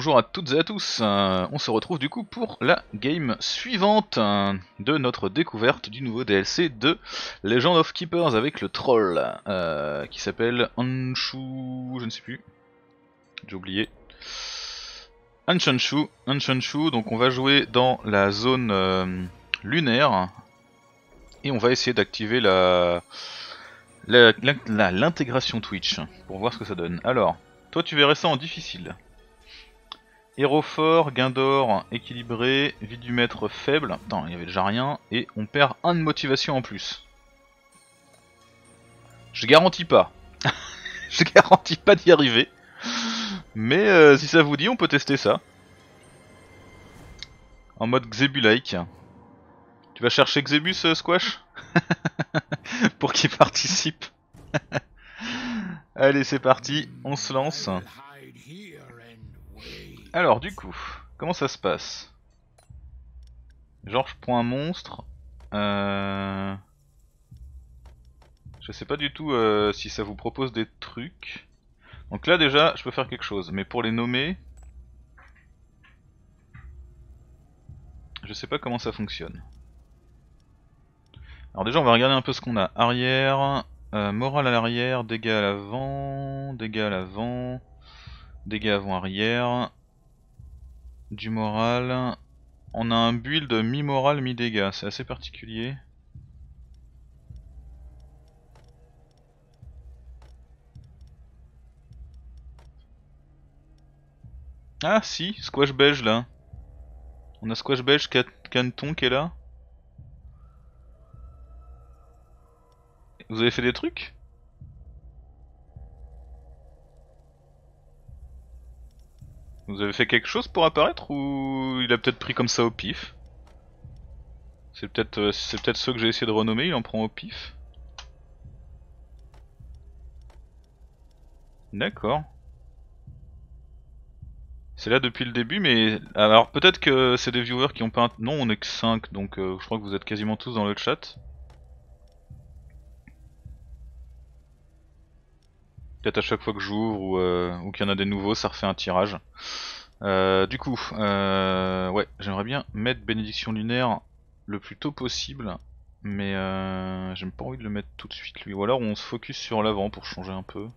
bonjour à toutes et à tous, on se retrouve du coup pour la game suivante de notre découverte du nouveau DLC de Legend of Keepers avec le troll qui s'appelle Anshanshu, je ne sais plus, j'ai oublié. Anshanshu, donc on va jouer dans la zone lunaire et on va essayer d'activer l'intégration Twitch pour voir ce que ça donne. Alors, toi tu verrais ça en difficile. Héros fort, gain d'or équilibré, vie du maître faible. Attends, il y avait déjà rien. Et on perd 1 de motivation en plus. Je garantis pas. Je garantis pas d'y arriver. Mais si ça vous dit, on peut tester ça. En mode Xebus-like. Tu vas chercher Xebus, Squash? Pour qu'il participe. Allez, c'est parti, on se lance. Alors du coup, comment ça se passe? Genre je prends un monstre. Je sais pas du tout si ça vous propose des trucs. Donc là déjà je peux faire quelque chose, mais pour les nommer, je sais pas comment ça fonctionne. Alors déjà on va regarder un peu ce qu'on a. Arrière, morale à l'arrière, dégâts à l'avant, dégâts à l'avant, dégâts avant-arrière. Du moral, on a un build mi-moral mi-dégâts, c'est assez particulier. Ah si, Squash Beige là. On a Squash Beige Caneton qui est là. Vous avez fait des trucs ? Vous avez fait quelque chose pour apparaître ou il a peut-être pris comme ça au pif? C'est peut-être ceux que j'ai essayé de renommer, il en prend au pif. D'accord. C'est là depuis le début, mais alors peut-être que c'est des viewers qui ont pas... Non, on est que 5, donc je crois que vous êtes quasiment tous dans le chat. Peut-être à chaque fois que j'ouvre ou qu'il y en a des nouveaux, ça refait un tirage. Du coup, ouais, j'aimerais bien mettre bénédiction lunaire le plus tôt possible, mais j'ai pas envie de le mettre tout de suite lui. Ou alors on se focus sur l'avant pour changer un peu.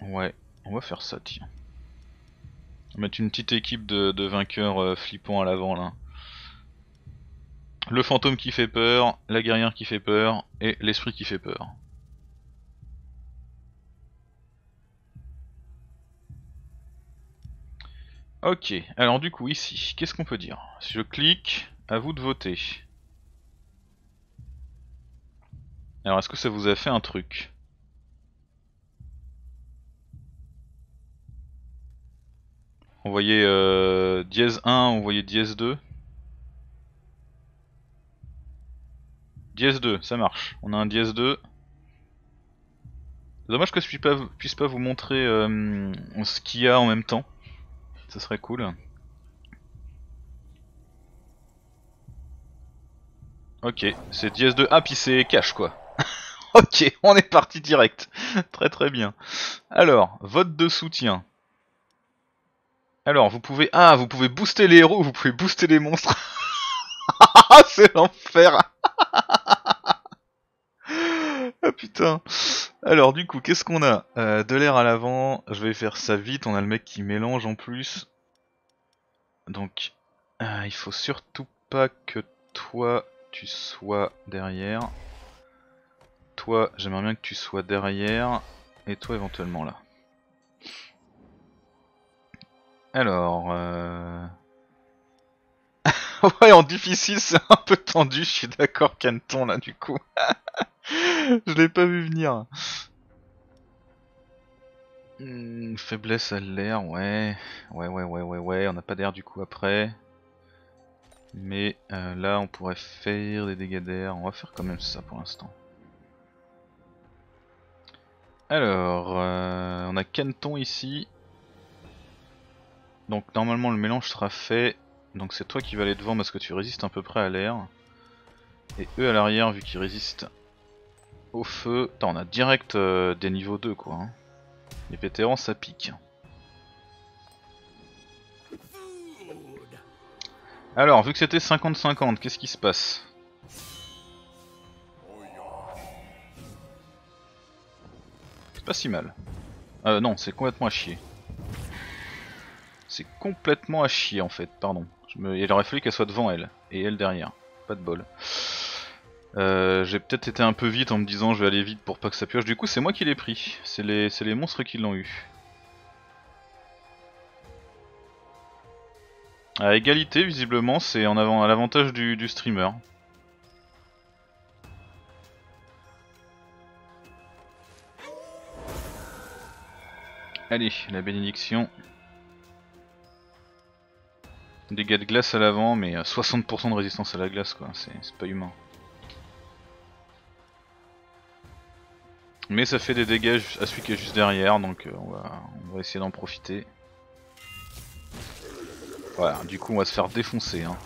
Ouais, on va faire ça, tiens. On va mettre une petite équipe de vainqueurs flippants à l'avant là. Le fantôme qui fait peur, la guerrière qui fait peur et l'esprit qui fait peur. Ok, alors du coup ici, qu'est-ce qu'on peut dire? Si je clique, à vous de voter. Alors est-ce que ça vous a fait un truc ? On voyait dièse 1, on voyait dièse 2. Dièse 2, ça marche. On a un dièse 2. C'est dommage que je puisse pas vous montrer ce qu'il y a en même temps. Ça serait cool. Ok, c'est dièse 2. Ah, puis c'est cash quoi. Ok, on est parti direct. Très très bien. Alors, vote de soutien. Alors, vous pouvez booster les héros, vous pouvez booster les monstres. C'est l'enfer. Ah putain. Alors du coup, qu'est-ce qu'on a? De l'air à l'avant, je vais faire ça vite, on a le mec qui mélange en plus. Donc, il faut surtout pas que toi, tu sois derrière. Toi, j'aimerais bien que tu sois derrière, et toi éventuellement là. Alors, ouais, en difficile, c'est un peu tendu, je suis d'accord, Caneton, là, du coup. Je l'ai pas vu venir. Faiblesse à l'air, ouais. Ouais, on n'a pas d'air, du coup, après. Mais là, on pourrait faire des dégâts d'air. On va faire quand même ça, pour l'instant. Alors, on a Caneton, ici. Donc normalement le mélange sera fait, Donc c'est toi qui vas aller devant parce que tu résistes à peu près à l'air. Et eux à l'arrière vu qu'ils résistent au feu. Attends, on a direct des niveaux 2 quoi. Hein. Les vétérans ça pique. Alors vu que c'était 50-50, qu'est-ce qui se passe? C'est pas si mal. Non, c'est complètement à chier. C'est complètement à chier en fait, pardon. Il aurait fallu qu'elle soit devant elle, et elle derrière. Pas de bol. J'ai peut-être été un peu vite en me disant je vais aller vite pour pas que ça pioche. Du coup c'est moi qui l'ai pris, c'est les monstres qui l'ont eu. À égalité visiblement, c'est en avant à l'avantage du streamer. Allez, la bénédiction. Dégâts de glace à l'avant, mais 60% de résistance à la glace quoi, c'est pas humain. Mais ça fait des dégâts à celui qui est juste derrière, donc on va essayer d'en profiter. Voilà, du coup on va se faire défoncer hein.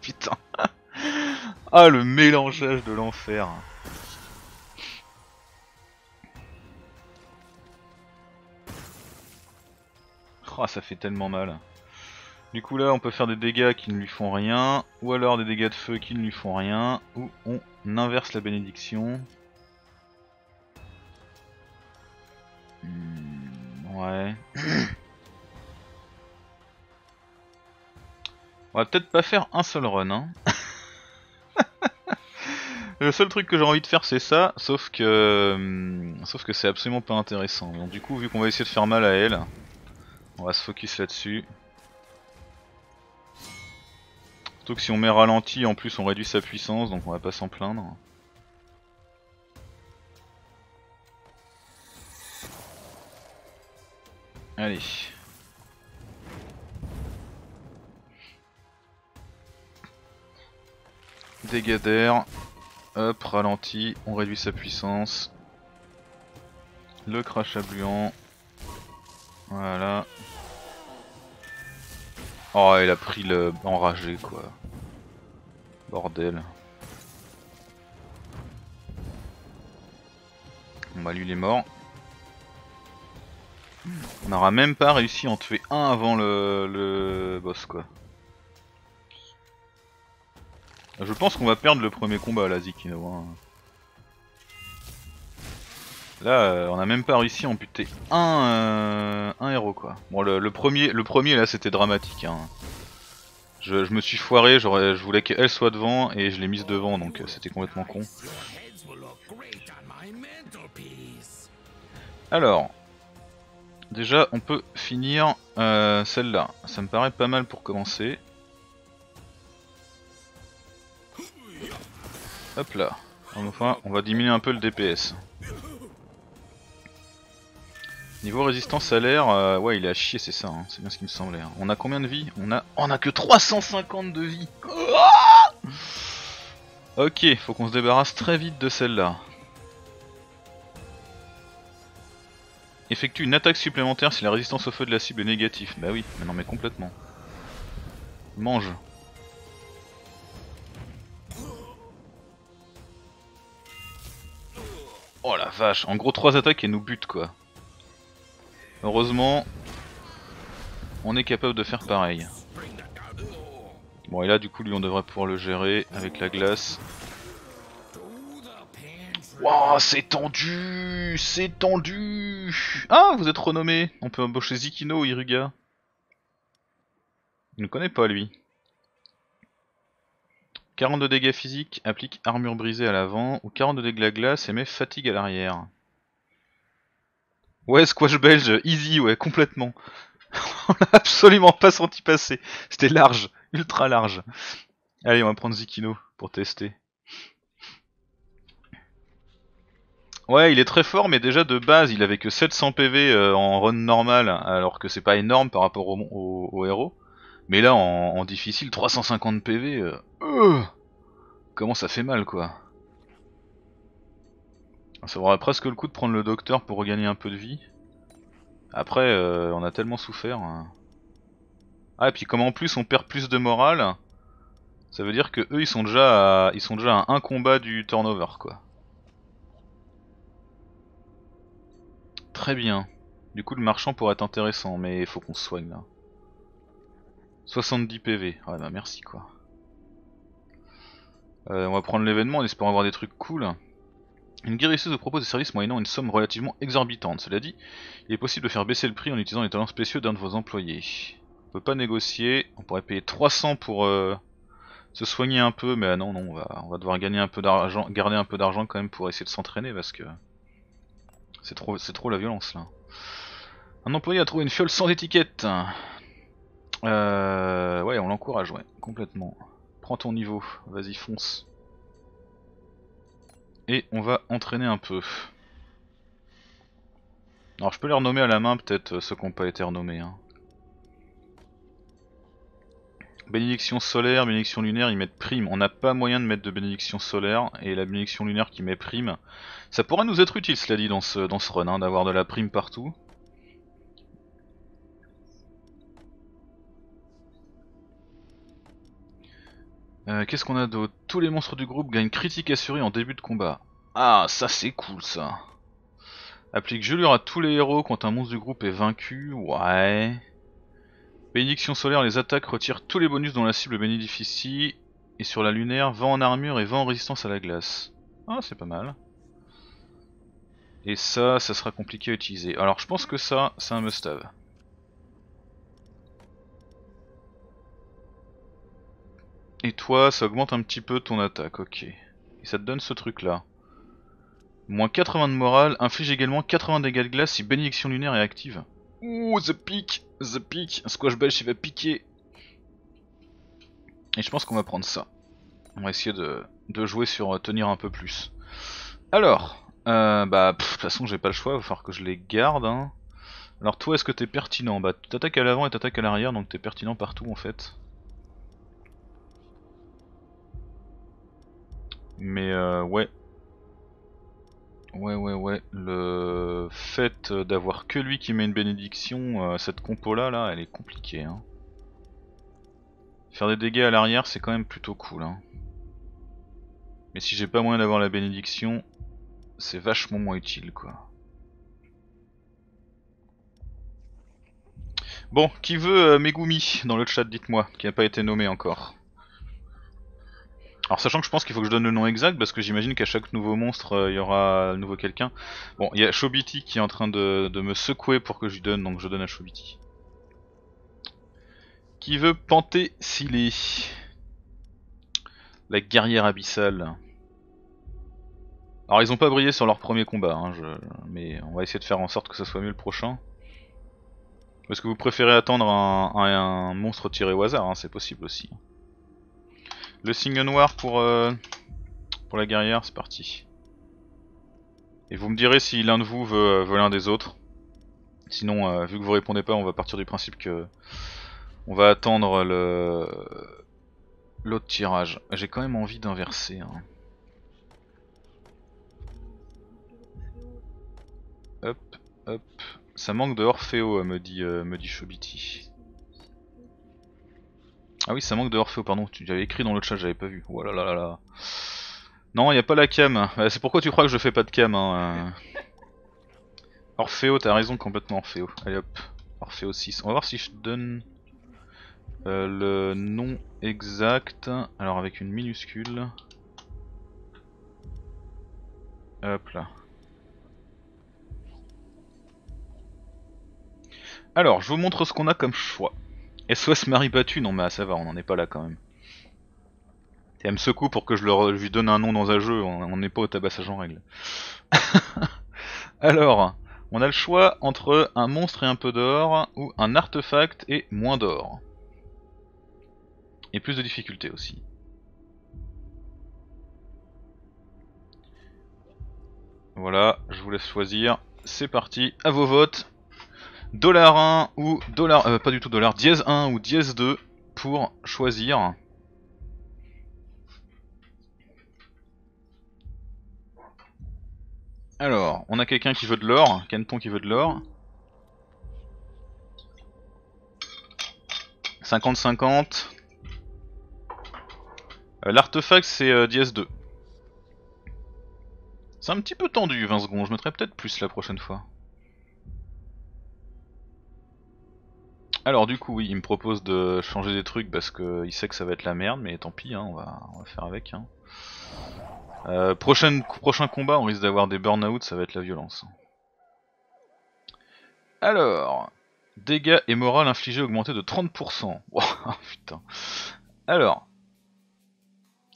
Putain. Ah le mélangeage de l'enfer. Oh ça fait tellement mal. Du coup là on peut faire des dégâts qui ne lui font rien, ou alors des dégâts de feu qui ne lui font rien, ou on inverse la bénédiction. Ouais. On va peut-être pas faire un seul run hein. Le seul truc que j'ai envie de faire c'est ça, sauf que c'est absolument pas intéressant. Donc du coup vu qu'on va essayer de faire mal à elle, on va se focus là-dessus. Surtout que si on met ralenti, en plus on réduit sa puissance, donc on va pas s'en plaindre. Allez. Dégâts d'air. Hop, ralenti, on réduit sa puissance. Le crachat bluant. Voilà. Oh, il a pris le enragé quoi. Bordel. Bon bah lui il est mort. On n'aura même pas réussi à en tuer un avant le boss quoi. Je pense qu'on va perdre le premier combat là, Zikino. Hein. Là on n'a même pas réussi à amputer un héros quoi. Bon le premier là c'était dramatique hein. Je me suis foiré, je voulais qu'elle soit devant et je l'ai mise devant donc c'était complètement con. Alors déjà on peut finir celle-là, ça me paraît pas mal pour commencer. Hop là, enfin on va diminuer un peu le DPS. Niveau résistance à l'air, ouais il est à chier c'est ça, hein. C'est bien ce qui me semblait. Hein. On a combien de vie? On a que 350 de vie. Ok, faut qu'on se débarrasse très vite de celle-là. Effectue une attaque supplémentaire si la résistance au feu de la cible est négative. Bah oui, mais non mais complètement. Mange. Oh la vache, en gros 3 attaques et nous bute quoi. Heureusement, on est capable de faire pareil. Bon et là du coup lui on devrait pouvoir le gérer avec la glace. Wouah c'est tendu, c'est tendu. Ah vous êtes renommé, on peut embaucher Zikino ou Iruga. Il ne connaît pas lui. 42 dégâts physiques, applique armure brisée à l'avant, ou 42 dégâts à glace et met fatigue à l'arrière. Ouais, squash belge, easy, ouais, complètement. On l'a absolument pas senti passer. C'était large, ultra large. Allez, on va prendre Zikino pour tester. Ouais, il est très fort, mais déjà de base, il avait que 700 PV en run normal, alors que c'est pas énorme par rapport au héros. Mais là, en difficile, 350 PV, comment ça fait mal, quoi. Ça vaudrait presque le coup de prendre le docteur pour regagner un peu de vie. Après, on a tellement souffert. Ah, et puis comme en plus on perd plus de morale, ça veut dire que eux ils sont déjà à un combat du turnover quoi. Très bien. Du coup le marchand pourrait être intéressant, mais il faut qu'on se soigne là. 70 PV, ouais bah merci quoi. On va prendre l'événement en espérant avoir des trucs cool. Une guérisseuse vous propose des services moyennant une somme relativement exorbitante. Cela dit, il est possible de faire baisser le prix en utilisant les talents spéciaux d'un de vos employés. On peut pas négocier, on pourrait payer 300 pour se soigner un peu, mais non, non, on va devoir gagner un peu d'argent, garder un peu d'argent quand même pour essayer de s'entraîner parce que c'est trop la violence là. Un employé a trouvé une fiole sans étiquette. Ouais, on l'encourage, ouais, complètement. Prends ton niveau, vas-y fonce. Et on va entraîner un peu. Alors je peux les renommer à la main peut-être ceux qui n'ont pas été renommés hein. Bénédiction solaire, bénédiction lunaire, ils mettent prime. On n'a pas moyen de mettre de bénédiction solaire. Et la bénédiction lunaire qui met prime, ça pourrait nous être utile cela dit dans ce run hein, d'avoir de la prime partout. Qu'est-ce qu'on a d'autre? Tous les monstres du groupe gagnent critique assurée en début de combat. Ah, ça c'est cool ça. Applique gelure à tous les héros quand un monstre du groupe est vaincu. Ouais. Bénédiction solaire, les attaques retirent tous les bonus dont la cible bénéficie. Et sur la lunaire, vent en armure et vent en résistance à la glace. Ah, c'est pas mal. Et ça, ça sera compliqué à utiliser. Alors je pense que ça, c'est un must-have. Et toi, ça augmente un petit peu ton attaque, ok. Et ça te donne ce truc là. Moins 80 de morale, inflige également 80 dégâts de glace si bénédiction lunaire est active. Ouh, the pick, un squash belge il va piquer. Et je pense qu'on va prendre ça. On va essayer de jouer sur tenir un peu plus. Alors, de toute façon j'ai pas le choix, il va falloir que je les garde. Hein. Alors toi, est-ce que t'es pertinent? Bah t'attaques à l'avant et t'attaques à l'arrière, donc t'es pertinent partout en fait. Mais ouais. Ouais. Le fait d'avoir que lui qui met une bénédiction, cette compo là, elle est compliquée. Hein. Faire des dégâts à l'arrière, c'est quand même plutôt cool. Hein. Mais si j'ai pas moyen d'avoir la bénédiction, c'est vachement moins utile quoi. Bon, qui veut Megumi dans le chat, dites-moi, qui n'a pas été nommé encore. Alors sachant que je pense qu'il faut que je donne le nom exact parce que j'imagine qu'à chaque nouveau monstre il y aura à nouveau quelqu'un. Bon, il y a Chobiti qui est en train de me secouer pour que je lui donne, donc je donne à Chobiti. Qui veut Pantésilée, la guerrière abyssale. Alors ils ont pas brillé sur leur premier combat, hein, mais on va essayer de faire en sorte que ça soit mieux le prochain. Parce que vous préférez attendre un monstre tiré au hasard, hein, c'est possible aussi. Le signe noir pour la guerrière, c'est parti. Et vous me direz si l'un de vous veut l'un des autres. Sinon, vu que vous répondez pas, on va partir du principe que on va attendre l'autre tirage. J'ai quand même envie d'inverser. Hein. Hop, hop. Ça manque de Orpheo, me dit Chobiti. Ah oui, ça manque de Orpheo, pardon, tu l'avais écrit dans le chat, j'avais pas vu. Oh là là là là. Non, y a pas la cam. C'est pourquoi tu crois que je fais pas de cam. Hein. Orpheo, t'as raison, complètement Orpheo. Allez hop, Orpheo 6. On va voir si je donne le nom exact. Alors avec une minuscule. Hop là. Alors, je vous montre ce qu'on a comme choix. SOS Marie battue, non mais ça va, on n'en est pas là quand même. Et elle me secoue pour que je lui donne un nom dans un jeu, on n'est pas au tabassage en règle. Alors, on a le choix entre un monstre et un peu d'or, ou un artefact et moins d'or. Et plus de difficultés aussi. Voilà, je vous laisse choisir, c'est parti, à vos votes. Dollar 1 ou dollar, pas du tout dollar, dièse 1 ou dièse 2 pour choisir. Alors, on a quelqu'un qui veut de l'or, Canton qui veut de l'or. 50-50. L'artefact c'est DS2. C'est un petit peu tendu 20 secondes, je mettrai peut-être plus la prochaine fois. Alors du coup oui, il me propose de changer des trucs parce qu'il sait que ça va être la merde, mais tant pis, hein, on va faire avec. Hein. Prochain combat, on risque d'avoir des burn-out, ça va être la violence. Alors, dégâts et morale infligés augmentés de 30%. Wow, putain. Alors,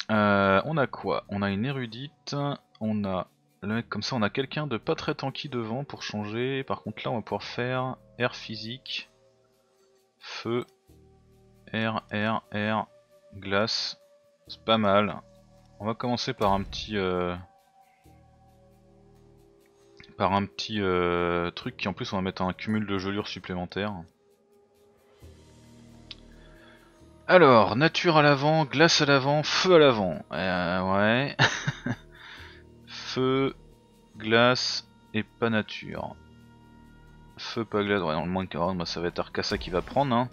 on a quoi? On a une érudite, on a le mec comme ça, on a quelqu'un de pas très tanky devant pour changer. Par contre là, on va pouvoir faire air physique, feu, air, air, air, glace. C'est pas mal. On va commencer par un petit truc qui en plus on va mettre un cumul de gelures supplémentaires. Alors, nature à l'avant, glace à l'avant, feu à l'avant. Ouais. Feu, glace et pas nature. Feu, pas glace. Ouais, dans le moins de 40, bah, ça va être Arcassa qui va prendre. Hein.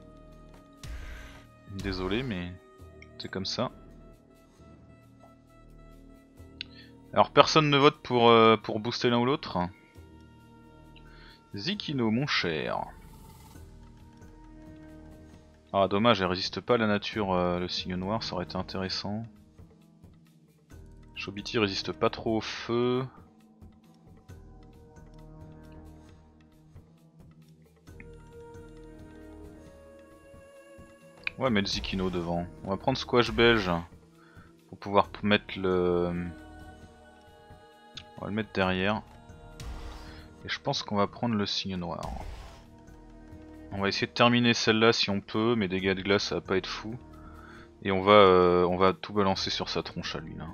Désolé, mais c'est comme ça. Alors personne ne vote pour booster l'un ou l'autre. Zikino mon cher. Ah dommage, elle résiste pas à la nature, le signe noir, ça aurait été intéressant. Chobiti résiste pas trop au feu. On va mettre Zikino devant. On va prendre Squash belge pour pouvoir mettre le... On va le mettre derrière. Et je pense qu'on va prendre le signe noir. On va essayer de terminer celle-là si on peut, mais dégâts de glace ça va pas être fou. Et on va tout balancer sur sa tronche à lui là.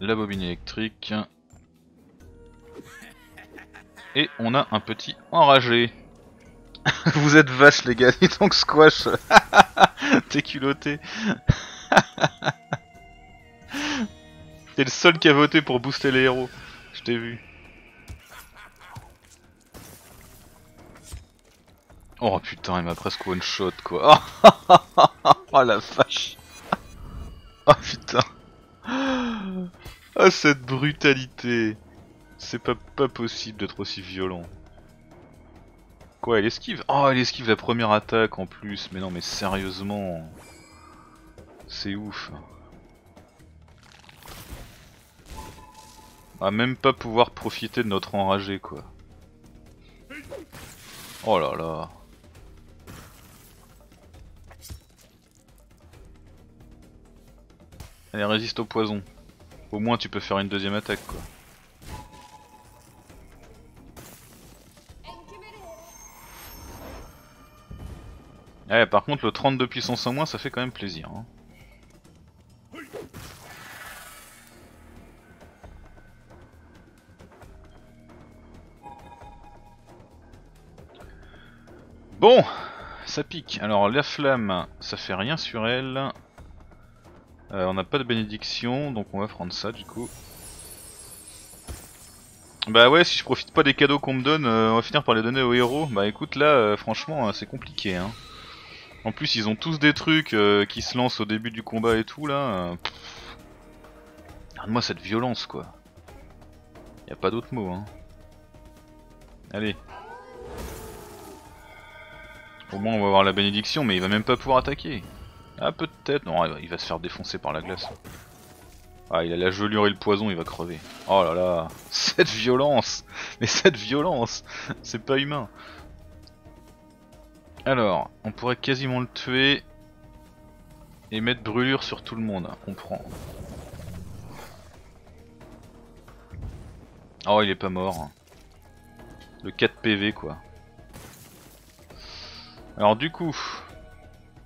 La bobine électrique. Et on a un petit enragé. Vous êtes vaches les gars, dis donc Squash. T'es culotté. T'es le seul qui a voté pour booster les héros, je t'ai vu. Oh putain, il m'a presque one shot quoi. Oh la vache. Oh putain. Oh cette brutalité. C'est pas possible d'être aussi violent. Quoi, elle esquive? Oh elle esquive la première attaque en plus. Mais non mais sérieusement. C'est ouf. On va même pas pouvoir profiter de notre enragé quoi. Oh là là. Elle résiste au poison. Au moins tu peux faire une deuxième attaque quoi. Ouais, par contre le 30 de puissance en moins ça fait quand même plaisir hein. Bon, ça pique. Alors la flamme, ça fait rien sur elle. On n'a pas de bénédiction, donc on va prendre ça du coup. Bah ouais, si je profite pas des cadeaux qu'on me donne, on va finir par les donner aux héros. Bah écoute, là, franchement, c'est compliqué. Hein. En plus, ils ont tous des trucs qui se lancent au début du combat et tout, là. Regarde-moi cette violence, quoi. Y a pas d'autre mot, hein. Allez. Au moins on va avoir la bénédiction, mais il va même pas pouvoir attaquer. Ah peut-être, non il va se faire défoncer par la glace. Ah il a la gelure et le poison, il va crever. Oh là là, cette violence. Mais cette violence, c'est pas humain. Alors, on pourrait quasiment le tuer. Et mettre brûlure sur tout le monde, on prend. Oh il est pas mort. Le 4 PV quoi. Alors du coup,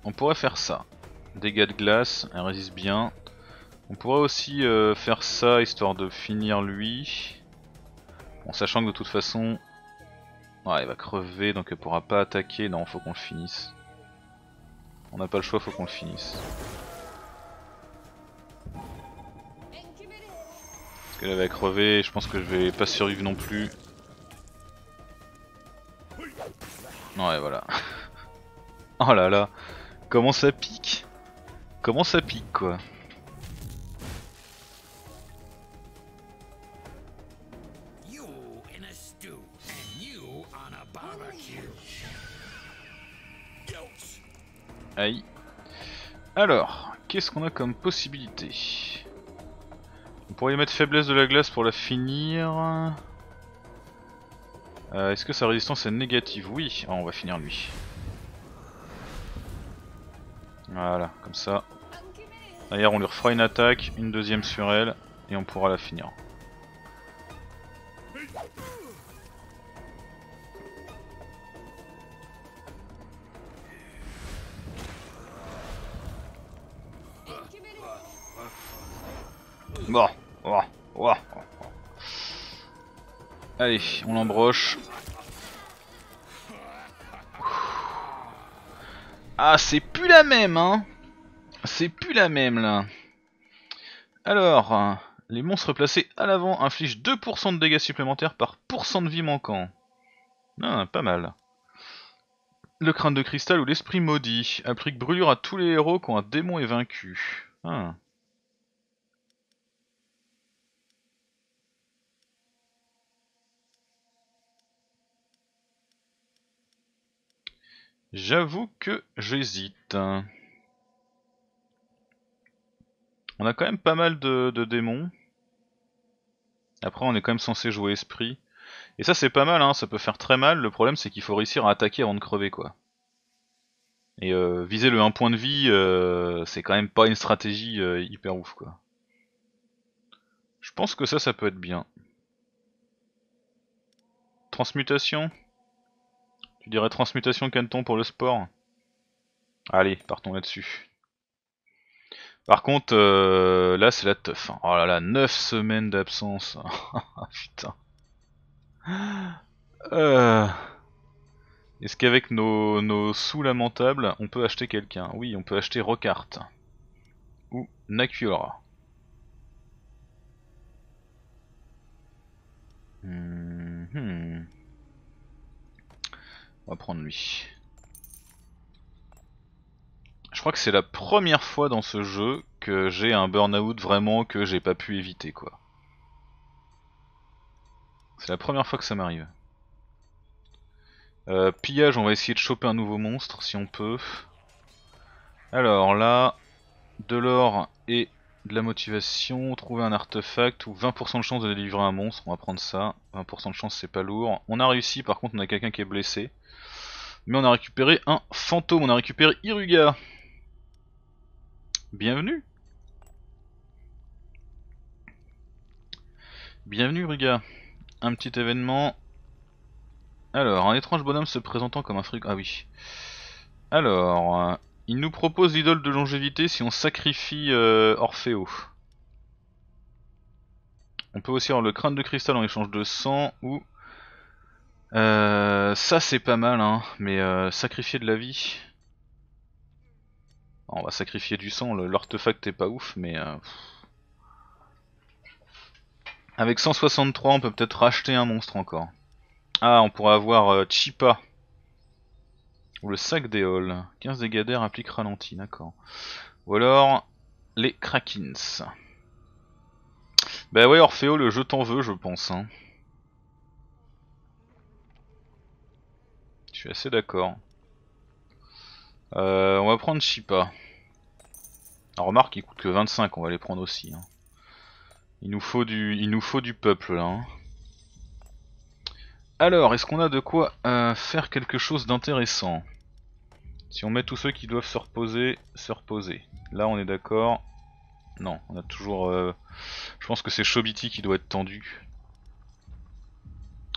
on pourrait faire ça. Dégâts de glace, elle résiste bien. On pourrait aussi faire ça, histoire de finir lui. En sachant que de toute façon, ouais, il va crever, donc elle pourra pas attaquer. Non, faut qu'on le finisse. On n'a pas le choix, faut qu'on le finisse. Parce qu'elle va crever, je pense que je vais pas survivre non plus. Ouais, voilà. Oh là là, comment ça pique. Comment ça pique, quoi. Aïe. Alors, qu'est-ce qu'on a comme possibilité? On pourrait mettre faiblesse de la glace pour la finir. Est-ce que sa résistance est négative? Oui. Ah, on va finir lui. Voilà, comme ça. D'ailleurs, on lui refera une attaque, une deuxième sur elle, et on pourra la finir. Bon, oh, oh, oh, oh. Allez, on l'embroche. Ah, c'est plus la même, hein. C'est plus la même, là. Alors, les monstres placés à l'avant infligent 2% de dégâts supplémentaires par % de vie manquant. Ah, pas mal. Le crâne de cristal ou l'esprit maudit applique brûlure à tous les héros quand un démon est vaincu. Ah. J'avoue que j'hésite. On a quand même pas mal de démons. Après on est quand même censé jouer esprit. Et ça c'est pas mal, hein, ça peut faire très mal. Le problème c'est qu'il faut réussir à attaquer avant de crever, quoi. Et viser le 1 point de vie, c'est quand même pas une stratégie hyper ouf, quoi. Je pense que ça peut être bien. Transmutation ? Tu dirais transmutation Canton pour le sport? Allez, partons là-dessus. Par contre, là c'est la teuf. Hein. Oh là là, 9 semaines d'absence. Putain. Est-ce qu'avec nos sous lamentables, on peut acheter quelqu'un? Oui, on peut acheter Rockart. Ou Nakuora. On va prendre lui. Je crois que c'est la première fois dans ce jeu que j'ai un burn-out vraiment que j'ai pas pu éviter, quoi. C'est la première fois que ça m'arrive. Pillage, on va essayer de choper un nouveau monstre si on peut. Alors là, de l'or et de la motivation, trouver un artefact ou 20% de chance de délivrer un monstre, on va prendre ça. 20% de chance, c'est pas lourd. On a réussi, par contre on a quelqu'un qui est blessé. Mais on a récupéré un fantôme, on a récupéré Iruga. Bienvenue. Bienvenue Iruga. Un petit événement. Alors, un étrange bonhomme se présentant comme un fric... Ah oui. Alors, il nous propose l'idole de longévité si on sacrifie Orpheo. On peut aussi avoir le crâne de cristal en échange de sang ou... ça c'est pas mal, hein, mais sacrifier de la vie. On va sacrifier du sang, l'artefact est pas ouf, mais... Avec 163, on peut peut-être racheter un monstre encore. Ah, on pourrait avoir Chipa. Ou le sac d'éole. 15 dégâts d'air applique ralenti, d'accord. Ou alors, les Krakens. Bah ouais, Orpheo, le jeu t'en veut, je pense, hein. Je suis assez d'accord. On va prendre Chipa. Remarque, il coûte que 25, on va les prendre aussi. Hein. Il nous faut du peuple là. Hein. Alors, est-ce qu'on a de quoi faire quelque chose d'intéressant? Si on met tous ceux qui doivent se reposer, Là, on est d'accord. Non, on a toujours... Je pense que c'est Chobiti qui doit être tendu.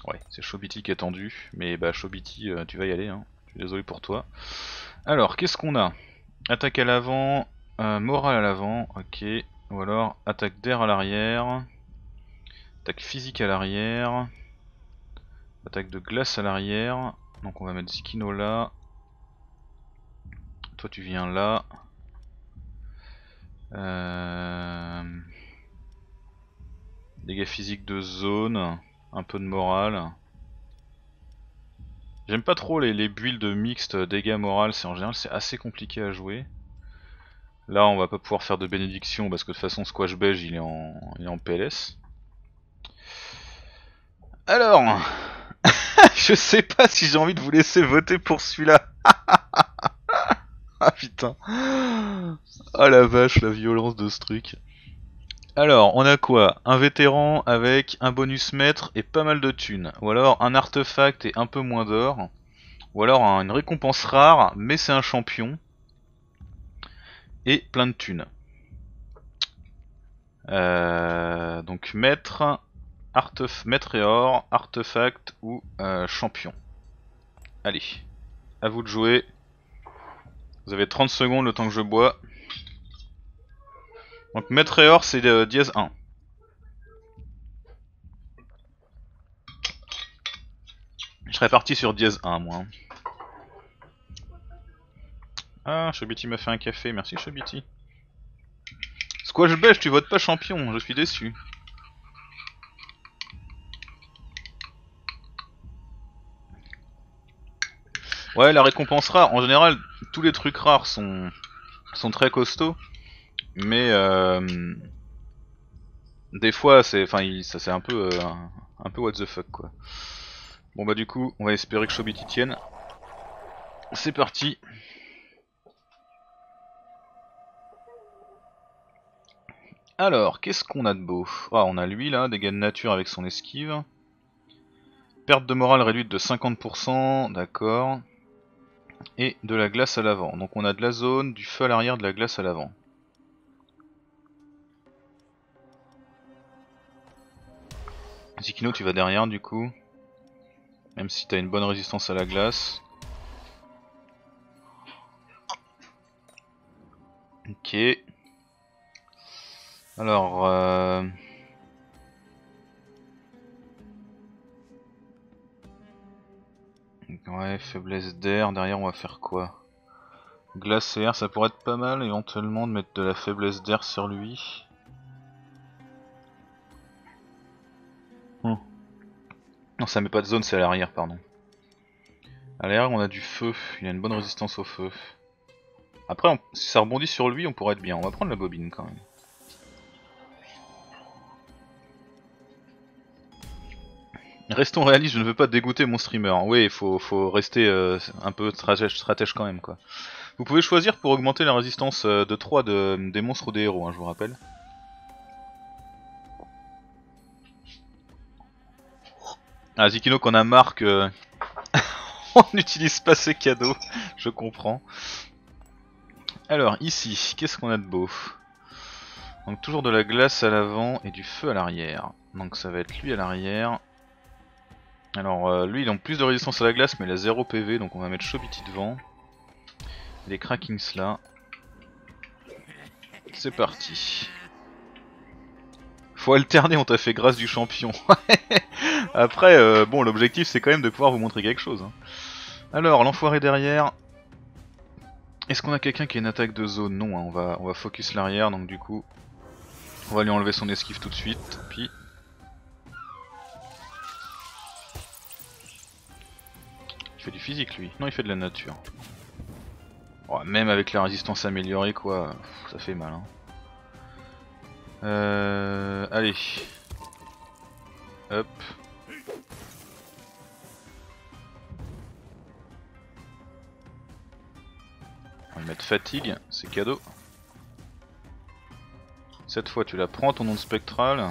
Ouais, c'est Chobiti qui est tendu. Mais bah Chobiti, tu vas y aller. Hein. Je suis désolé pour toi. Alors, qu'est-ce qu'on a? Attaque à l'avant, morale à l'avant, ok. Ou alors, attaque d'air à l'arrière. Attaque physique à l'arrière. Attaque de glace à l'arrière, donc on va mettre Zikino là. Toi tu viens là. Dégâts physiques de zone, un peu de morale. J'aime pas trop les builds mixtes dégâts morales, en général c'est assez compliqué à jouer. Là on va pas pouvoir faire de bénédiction parce que de toute façon Squash Beige il est en PLS. Alors, je sais pas si j'ai envie de vous laisser voter pour celui-là. Ah putain. Ah la vache, la violence de ce truc. Alors, on a quoi? Un vétéran avec un bonus maître et pas mal de thunes. Ou alors un artefact et un peu moins d'or. Ou alors une récompense rare, mais c'est un champion. Et plein de thunes. Donc maître... maître et or, artefact ou champion. Allez, à vous de jouer. Vous avez 30 secondes le temps que je bois. Donc maître et or c'est dièse 1. Je serais parti sur dièse 1 moi. Ah, Chobiti m'a fait un café, merci Chobiti. Squash Beige, tu votes pas champion, je suis déçu. Ouais, la récompense rare, en général, tous les trucs rares sont très costauds, mais des fois, ça c'est un peu what the fuck quoi. Bon bah du coup, on va espérer que Chobiti tienne. C'est parti. Alors, qu'est-ce qu'on a de beau? Ah, on a lui là, dégâts de nature avec son esquive. Perte de morale réduite de 50%, d'accord. Et de la glace à l'avant. Donc on a de la zone, du feu à l'arrière, de la glace à l'avant. Zikino, tu vas derrière du coup. Même si t'as une bonne résistance à la glace. Ok. Alors... Ouais, faiblesse d'air, derrière on va faire quoi? Glace et air, ça pourrait être pas mal éventuellement de mettre de la faiblesse d'air sur lui. Non, ça met pas de zone, c'est à l'arrière, pardon. À l'arrière on a du feu, il a une bonne résistance au feu. Après, si ça rebondit sur lui, on pourrait être bien, on va prendre la bobine quand même. Restons réalistes, je ne veux pas dégoûter mon streamer. Oui, il faut rester un peu stratège quand même quoi. Vous pouvez choisir pour augmenter la résistance de 3 des monstres ou des héros, hein, je vous rappelle. Ah, Zikino qu'on a marre que... on n'utilise pas ses cadeaux, je comprends. Alors ici, qu'est-ce qu'on a de beau? Donc toujours de la glace à l'avant et du feu à l'arrière. Donc ça va être lui à l'arrière. Alors lui il a plus de résistance à la glace mais il a 0 PV donc on va mettre Chobiti devant. Les crackings là. C'est parti. Faut alterner, on t'a fait grâce du champion. Après bon l'objectif c'est quand même de pouvoir vous montrer quelque chose. Hein. Alors l'enfoiré derrière. Est-ce qu'on a quelqu'un qui a une attaque de zone? Non, hein, on va focus l'arrière donc du coup on va lui enlever son esquive tout de suite. Tant pis. Il fait du physique lui, non il fait de la nature. Oh, même avec la résistance améliorée quoi, ça fait mal hein. Allez. Hop. On va le mettre fatigue, c'est cadeau. Cette fois tu la prends ton onde spectrale.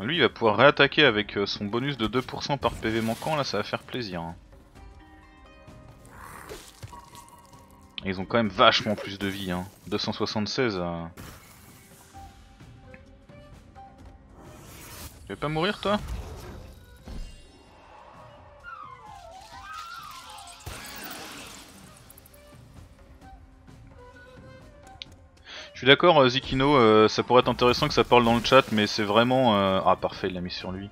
Lui il va pouvoir réattaquer avec son bonus de 2% par PV manquant, là ça va faire plaisir. Et ils ont quand même vachement plus de vie, hein. 276. Tu veux pas mourir toi? Je suis d'accord Zikino, ça pourrait être intéressant que ça parle dans le chat, mais c'est vraiment... Ah parfait, il l'a mis sur lui.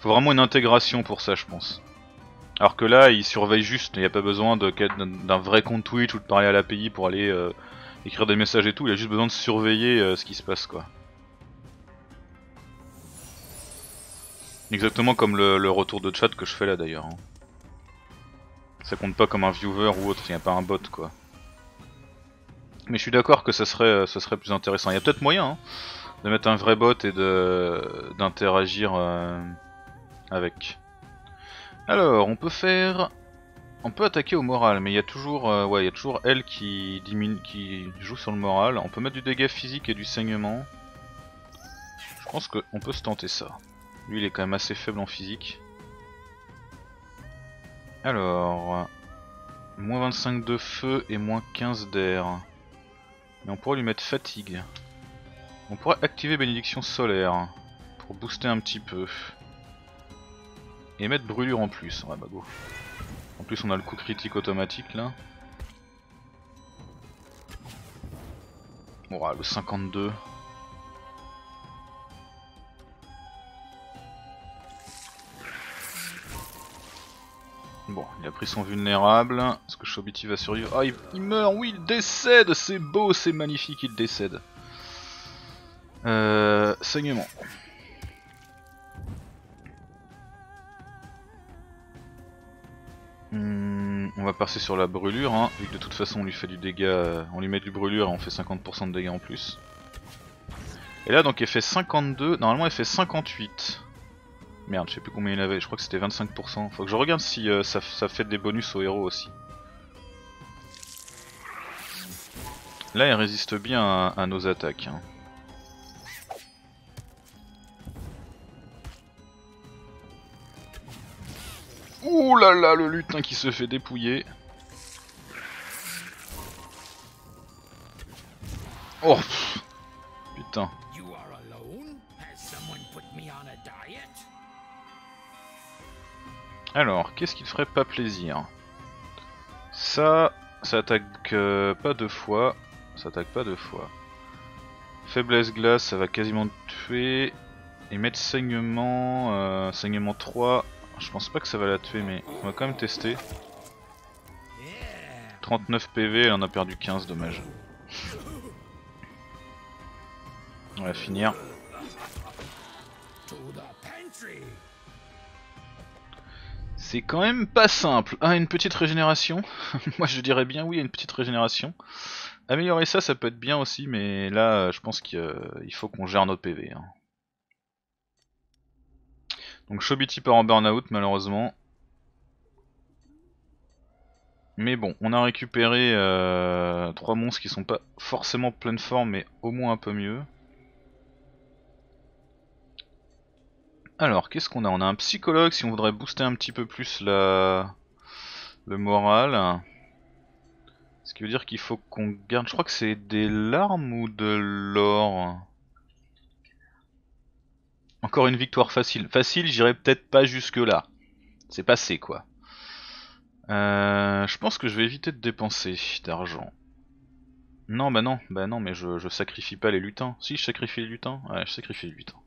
Faut vraiment une intégration pour ça je pense. Alors que là, il surveille juste, il n'y a pas besoin d'un vrai compte Twitch ou de parler à l'API pour aller écrire des messages et tout, il a juste besoin de surveiller ce qui se passe quoi. Exactement comme le retour de chat que je fais là d'ailleurs. Ça compte pas comme un viewer ou autre, il n'y a pas un bot quoi. Mais je suis d'accord que ça serait plus intéressant. Il y a peut-être moyen de mettre un vrai bot et d'interagir avec. Alors on peut faire... On peut attaquer au moral, mais il y a toujours elle qui joue sur le moral. On peut mettre du dégât physique et du saignement. Je pense qu'on peut se tenter ça. Lui il est quand même assez faible en physique. Alors... moins 25 de feu et moins 15 d'air. Mais on pourrait lui mettre fatigue. On pourrait activer bénédiction solaire. Pour booster un petit peu. Et mettre brûlure en plus. Ouais bah go. En plus on a le coup critique automatique là. Bon, le 52. Bon, il a pris son vulnérable. Est-ce que Chobiti va survivre? Ah, il meurt, oui, il décède. C'est beau, c'est magnifique, il décède. Saignement. On va passer sur la brûlure, vu que de toute façon on lui fait du dégât, on lui met du brûlure et on fait 50% de dégâts en plus. Et là donc elle fait 52, normalement elle fait 58. Merde, je sais plus combien il avait, je crois que c'était 25%. Faut que je regarde si ça fait des bonus aux héros aussi. Là elle résiste bien à nos attaques. Ouh là là, le lutin qui se fait dépouiller. Oh putain. Alors, qu'est-ce qui te ferait pas plaisir? Ça attaque pas deux fois. Ça attaque pas deux fois. Faiblesse glace, ça va quasiment tuer. Et mettre saignement, saignement 3. Je pense pas que ça va la tuer, mais on va quand même tester. 39 PV, elle en a perdu 15, dommage. On va finir. C'est quand même pas simple. Ah, une petite régénération. Moi je dirais bien oui, une petite régénération. Améliorer ça, ça peut être bien aussi, mais là je pense qu'il faut qu'on gère nos PV. Donc Chobiti part en burn-out malheureusement. Mais bon, on a récupéré 3 monstres qui sont pas forcément pleine forme mais au moins un peu mieux. Alors qu'est-ce qu'on a? On a un psychologue si on voudrait booster un petit peu plus le moral. Ce qui veut dire qu'il faut qu'on garde, je crois que c'est des larmes ou de l'or. Encore une victoire facile. Facile, j'irai peut-être pas jusque là. C'est passé quoi. Je pense que je vais éviter de dépenser d'argent. Non bah non, mais je sacrifie pas les lutins. Si je sacrifie les lutins, ouais je sacrifie les lutins.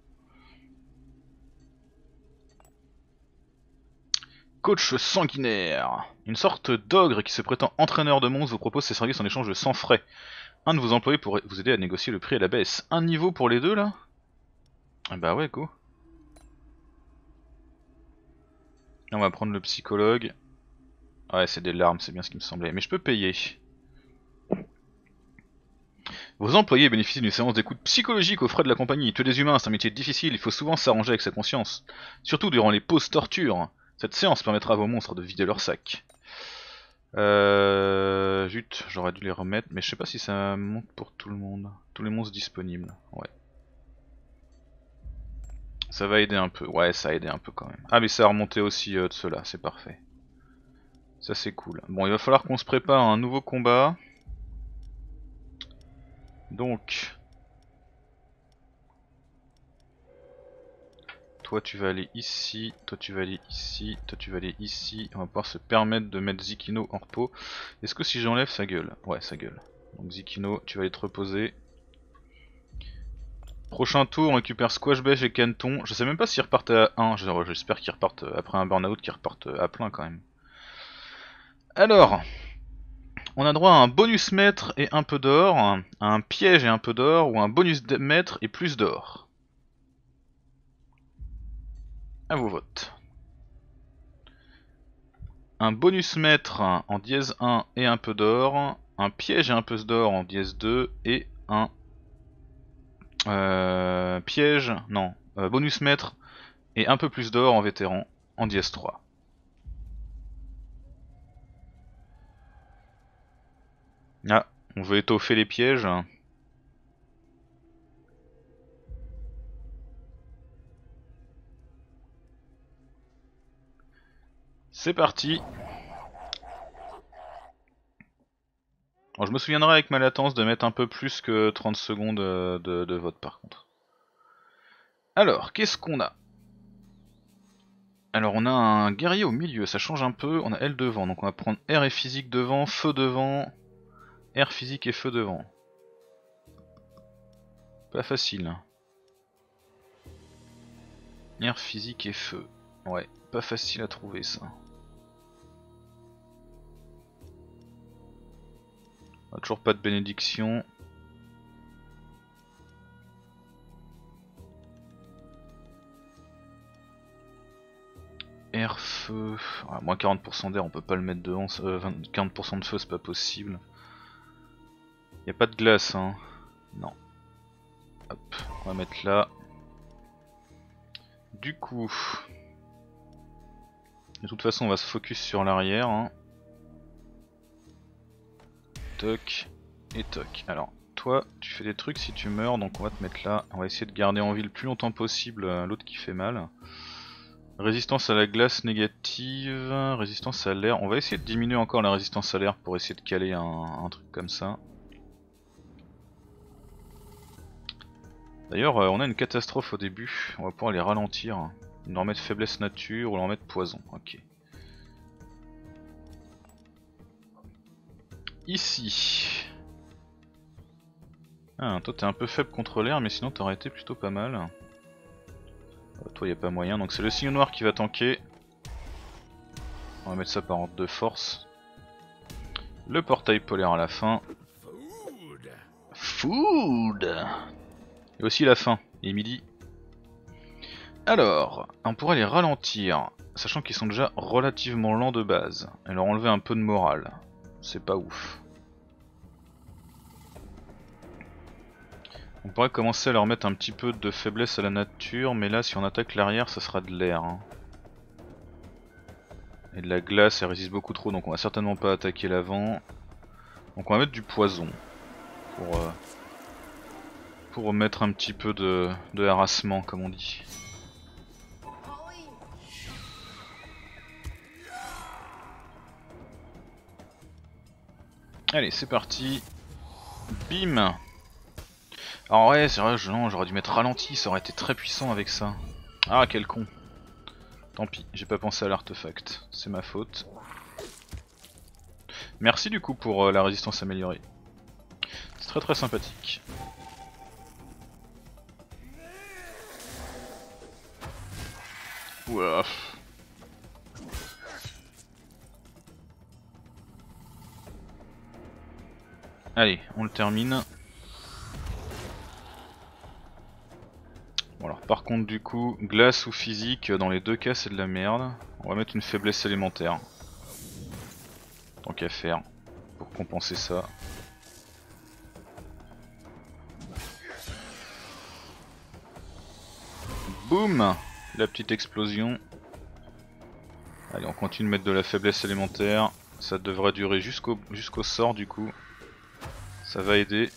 Coach sanguinaire. Une sorte d'ogre qui se prétend entraîneur de monstres vous propose ses services en échange de 100 frais. Un de vos employés pourrait vous aider à négocier le prix à la baisse. Un niveau pour les deux là? Bah ouais go. Là on va prendre le psychologue. Ouais c'est des larmes, c'est bien ce qui me semblait. Mais je peux payer. Vos employés bénéficient d'une séance d'écoute psychologique aux frais de la compagnie. Tuer des humains c'est un métier difficile, il faut souvent s'arranger avec sa conscience. Surtout durant les pauses tortures. Cette séance permettra à vos monstres de vider leur sac. Zut, j'aurais dû les remettre. Mais je sais pas si ça monte pour tout le monde. Tous les monstres disponibles. Ouais. Ça va aider un peu, ouais ça a aidé un peu quand même. Ah mais ça a remonté aussi de ceux-là, c'est parfait. Ça c'est cool. Bon il va falloir qu'on se prépare à un nouveau combat. Donc... toi tu vas aller ici, toi tu vas aller ici, toi tu vas aller ici. On va pouvoir se permettre de mettre Zikino en repos. Est-ce que si j'enlève sa gueule? Ouais sa gueule. Donc Zikino tu vas aller te reposer. Prochain tour, on récupère Squash, Bêche et Canton. Je sais même pas s'ils repartent à 1. J'espère qu'ils repartent après un burn-out, qu'ils repartent à plein quand même. Alors, on a droit à un bonus maître et un peu d'or, à un piège et un peu d'or, ou un bonus maître et plus d'or. à vos votes. Un bonus maître en dièse 1 et un peu d'or, un piège et un peu d'or en dièse 2 et un bonus maître et un peu plus d'or en vétéran en dièse 3. Ah, on veut étoffer les pièges. C'est parti. Alors, je me souviendrai avec ma latence de mettre un peu plus que 30 secondes de vote par contre. Alors, qu'est-ce qu'on a? Alors on a un guerrier au milieu, ça change un peu, on a L devant, donc on va prendre air et physique devant, feu devant, air physique et feu devant. Pas facile. Air physique et feu, ouais, pas facile à trouver ça. Ah, toujours pas de bénédiction. Air, feu... Ah, moins 40% d'air, on peut pas le mettre devant. 40% de feu, c'est pas possible. Y a pas de glace, hein. Non. Hop, on va mettre là. Du coup... De toute façon, on va se focus sur l'arrière, hein. Toc et toc. Alors, toi, tu fais des trucs si tu meurs, donc on va te mettre là. On va essayer de garder en vie le plus longtemps possible l'autre qui fait mal. Résistance à la glace négative, résistance à l'air. On va essayer de diminuer encore la résistance à l'air pour essayer de caler un truc comme ça. D'ailleurs, on a une catastrophe au début, on va pouvoir les ralentir. Leur mettre faiblesse nature ou leur mettre poison, ok. Ici. Ah, toi t'es un peu faible contre l'air, mais sinon t'aurais été plutôt pas mal. Toi y a pas moyen, donc c'est le signe noir qui va tanker. On va mettre ça par ordre de force. Le portail polaire à la fin. Food. Et aussi la fin, il est midi. Alors, on pourra les ralentir, sachant qu'ils sont déjà relativement lents de base. Et leur enlever un peu de morale, c'est pas ouf. On pourrait commencer à leur mettre un petit peu de faiblesse à la nature, mais là si on attaque l'arrière ça sera de l'air. Hein. Et de la glace elle résiste beaucoup trop, donc on va certainement pas attaquer l'avant. Donc on va mettre du poison pour mettre un petit peu de harassement comme on dit. Allez c'est parti, bim. Ah ouais c'est vrai, j'aurais dû mettre ralenti, ça aurait été très puissant avec ça. Ah quel con. Tant pis, j'ai pas pensé à l'artefact, c'est ma faute. Merci du coup pour la résistance améliorée. C'est très sympathique. Ouah. Allez, on le termine. Bon alors, par contre du coup, glace ou physique, dans les deux cas c'est de la merde. On va mettre une faiblesse élémentaire. Tant qu'à faire, pour compenser ça. Boum! La petite explosion. Allez, on continue de mettre de la faiblesse élémentaire. Ça devrait durer jusqu'au sort du coup. Ça va aider.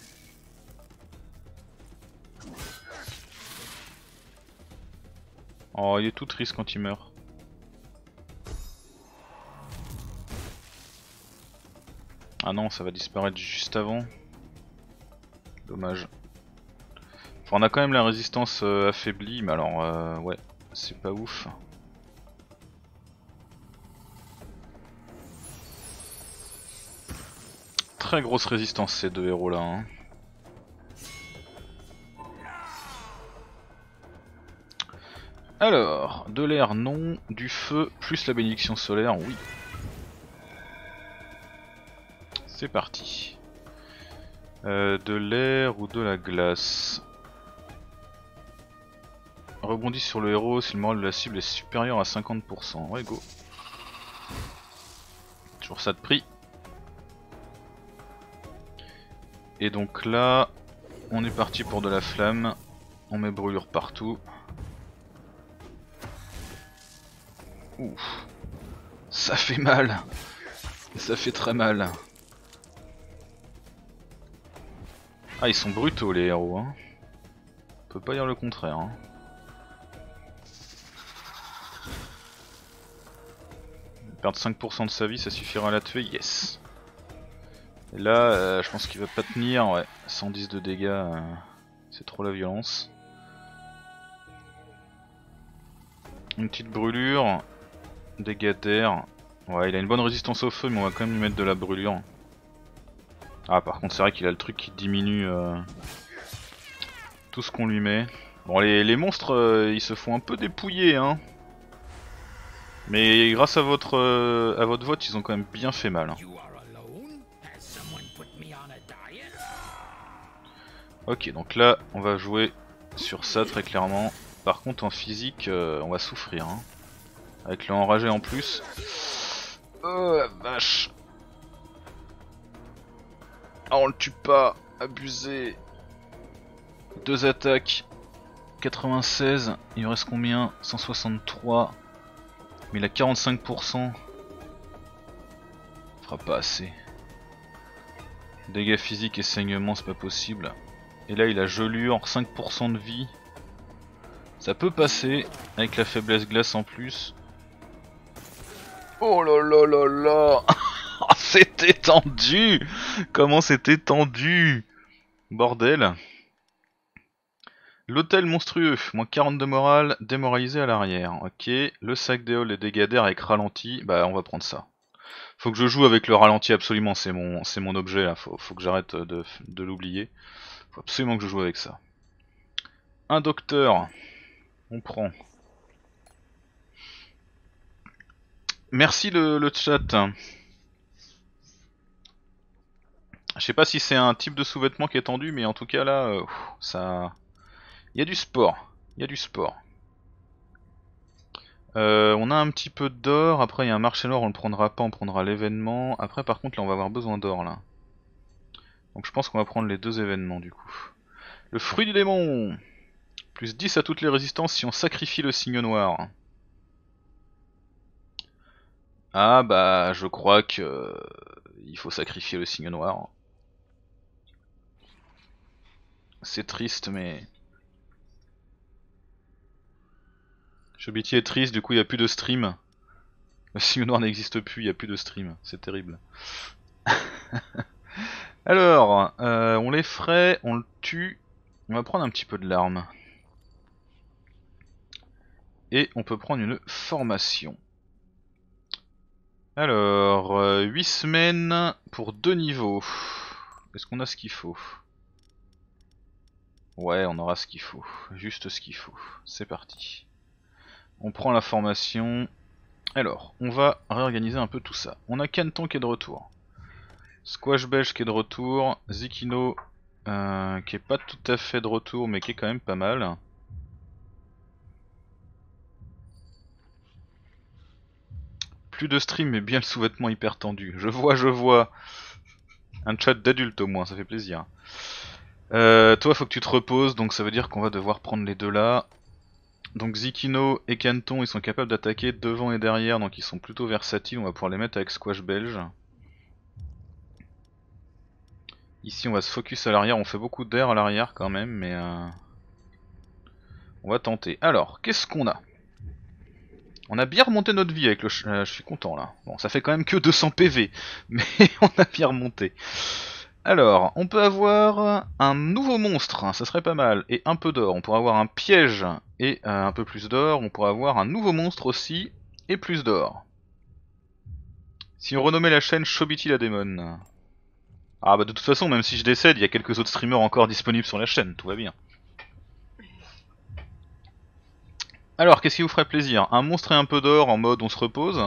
Oh, il est tout triste quand il meurt. Ah non, ça va disparaître juste avant. Dommage. Enfin, on a quand même la résistance affaiblie, mais alors, ouais, c'est pas ouf. Très grosse résistance ces deux héros là. Hein. Alors, de l'air non, du feu plus la bénédiction solaire, oui. C'est parti. De l'air ou de la glace. Rebondit sur le héros si le moral de la cible est supérieur à 50%. Ouais, go. Toujours ça de prix. Et donc là, on est parti pour de la flamme. On met brûlure partout. Ouf. Ça fait mal. Ça fait très mal. Ah, ils sont brutaux les héros, hein. On peut pas dire le contraire, hein. Perdre 5% de sa vie, ça suffira à la tuer, yes. Et là, je pense qu'il va pas tenir, ouais. 110 de dégâts, c'est trop la violence. Une petite brûlure, dégâts d'air. Ouais, il a une bonne résistance au feu, mais on va quand même lui mettre de la brûlure. Ah, par contre, c'est vrai qu'il a le truc qui diminue tout ce qu'on lui met. Bon, les monstres, ils se font un peu dépouiller, hein. Mais grâce à votre vote, ils ont quand même bien fait mal. Ok, donc là, on va jouer sur ça très clairement. Par contre, en physique, on va souffrir, hein. Avec le enragé en plus. Oh la vache! Ah, on le tue pas, abusé. Deux attaques, 96, il reste combien? 163. Mais il a 45%. Il fera pas assez. Dégâts physiques et saignement, c'est pas possible. Et là, il a gelure, 5% de vie. Ça peut passer, avec la faiblesse glace en plus. Oh là là là là. C'était tendu. Comment c'était tendu. Bordel. L'hôtel monstrueux, moins 40 de morale, démoralisé à l'arrière. Ok, le sac d'éole et dégâts d'air avec ralenti, bah on va prendre ça. Faut que je joue avec le ralenti absolument, c'est mon objet là, faut que j'arrête de l'oublier. Faut absolument que je joue avec ça. Un docteur, on prend. Merci le chat. Je sais pas si c'est un type de sous-vêtement qui est tendu, mais en tout cas là, ça... Il y a du sport, il y a du sport. On a un petit peu d'or, après il y a un marché noir, on le prendra pas, on prendra l'événement. Après par contre là on va avoir besoin d'or là. Donc je pense qu'on va prendre les deux événements du coup. Le fruit du démon, plus 10 à toutes les résistances si on sacrifie le signe noir. Ah bah je crois que il faut sacrifier le signe noir. C'est triste mais... Chobiti est triste, du coup il n'y a plus de stream. Le signe noir n'existe plus, il n'y a plus de stream. C'est terrible. Alors, on l'effraie, on le tue. On va prendre un petit peu de larmes. Et on peut prendre une formation. Alors, 8 semaines pour 2 niveaux. Est-ce qu'on a ce qu'il faut? Ouais, on aura ce qu'il faut. Juste ce qu'il faut. C'est parti. On prend la formation. Alors, on va réorganiser un peu tout ça. On a Canton qui est de retour. Squash belge qui est de retour. Zikino qui est pas tout à fait de retour mais qui est quand même pas mal. Plus de stream mais bien le sous-vêtement hyper tendu. Je vois. Un chat d'adulte au moins, ça fait plaisir. Toi faut que tu te reposes, donc ça veut dire qu'on va devoir prendre les deux là. Donc Zikino et Canton, ils sont capables d'attaquer devant et derrière, donc ils sont plutôt versatiles, on va pouvoir les mettre avec Squash belge. Ici on va se focus à l'arrière, on fait beaucoup d'air à l'arrière quand même, mais on va tenter. Alors, qu'est-ce qu'on a? On a bien remonté notre vie avec le... je suis content là. Bon, ça fait quand même que 200 PV, mais on a bien remonté. Alors, on peut avoir un nouveau monstre, hein, ça serait pas mal, et un peu d'or. On pourrait avoir un piège et un peu plus d'or. On pourrait avoir un nouveau monstre aussi, et plus d'or. Si on renommait la chaîne Chobiti la démon. Ah bah de toute façon, même si je décède, il y a quelques autres streamers encore disponibles sur la chaîne, tout va bien. Alors, qu'est-ce qui vous ferait plaisir? Un monstre et un peu d'or en mode on se repose?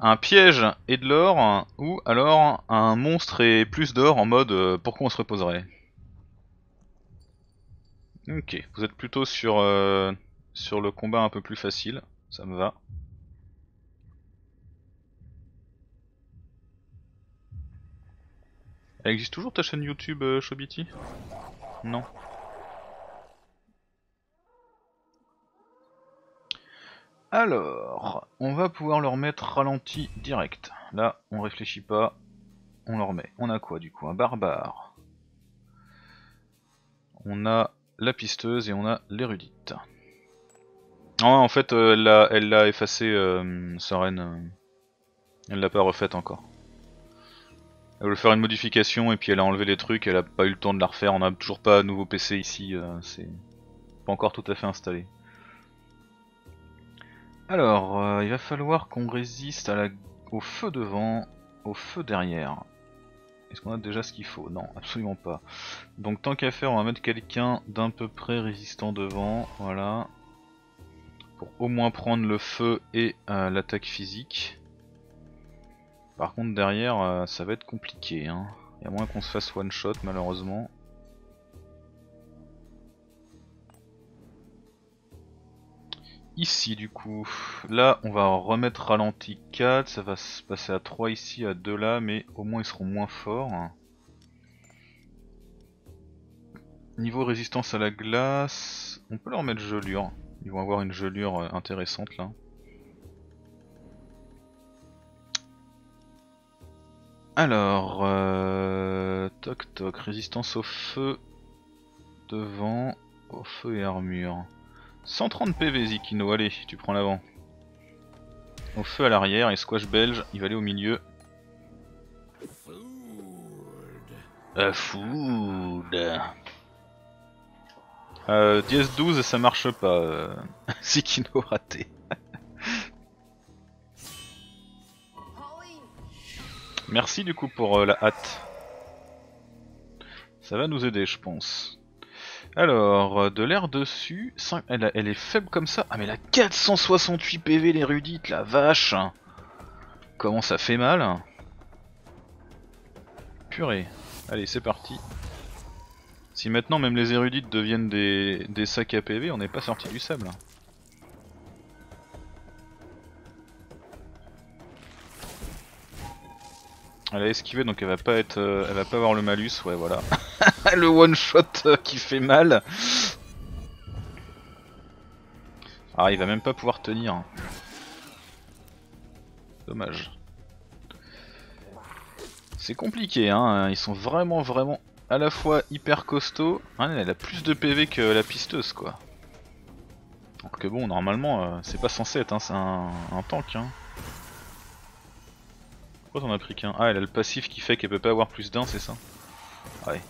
Un piège et de l'or, ou alors un monstre et plus d'or en mode pourquoi on se reposerait. Ok, vous êtes plutôt sur sur le combat un peu plus facile, ça me va. Elle existe toujours ta chaîne YouTube, Chobiti? Non. Alors, on va pouvoir leur mettre ralenti direct. Là, on réfléchit pas, on leur met. On a quoi du coup? Un barbare. On a la pisteuse et on a l'érudite. Ah, en fait, elle l'a effacé, sa reine. Elle l'a pas refaite encore. Elle veut faire une modification et puis elle a enlevé les trucs, elle a pas eu le temps de la refaire, on a toujours pas de nouveau PC ici, c'est pas encore tout à fait installé. Alors, il va falloir qu'on résiste à au feu devant, au feu derrière. Est-ce qu'on a déjà ce qu'il faut? Non, absolument pas. Donc tant qu'à faire, on va mettre quelqu'un d'un peu près résistant devant, voilà. Pour au moins prendre le feu et l'attaque physique. Par contre derrière ça va être compliqué hein. Et à moins qu'on se fasse one shot malheureusement. Ici du coup, là on va remettre ralenti 4, ça va se passer à 3 ici, à 2 là, mais au moins ils seront moins forts. Niveau résistance à la glace, on peut leur mettre gelure, ils vont avoir une gelure intéressante là. Alors, toc toc, résistance au feu, devant, au feu et armure. 130 PV Zikino, allez, tu prends l'avant. Au feu à l'arrière, et squash belge, il va aller au milieu. Food. Dièse 12, ça marche pas, Zikino raté. Merci du coup pour la hâte. Ça va nous aider je pense. Alors, de l'air dessus, 5... elle est faible comme ça. Ah mais elle a 468 PV l'érudite, la vache. Comment ça fait mal. Purée. Allez c'est parti. Si maintenant même les érudites deviennent des sacs à PV, on n'est pas sorti du sable. Elle a esquivé donc elle va pas être, elle va pas avoir le malus, ouais voilà. Le one shot qui fait mal. Ah il va même pas pouvoir tenir. Dommage. C'est compliqué hein, ils sont vraiment à la fois hyper costauds. Elle a plus de PV que la pisteuse quoi. Alors que bon normalement c'est pas censé être hein, c'est un tank hein. Pourquoi t'en as pris qu'un? Ah, elle a le passif qui fait qu'elle peut pas avoir plus d'un, c'est ça? Ouais.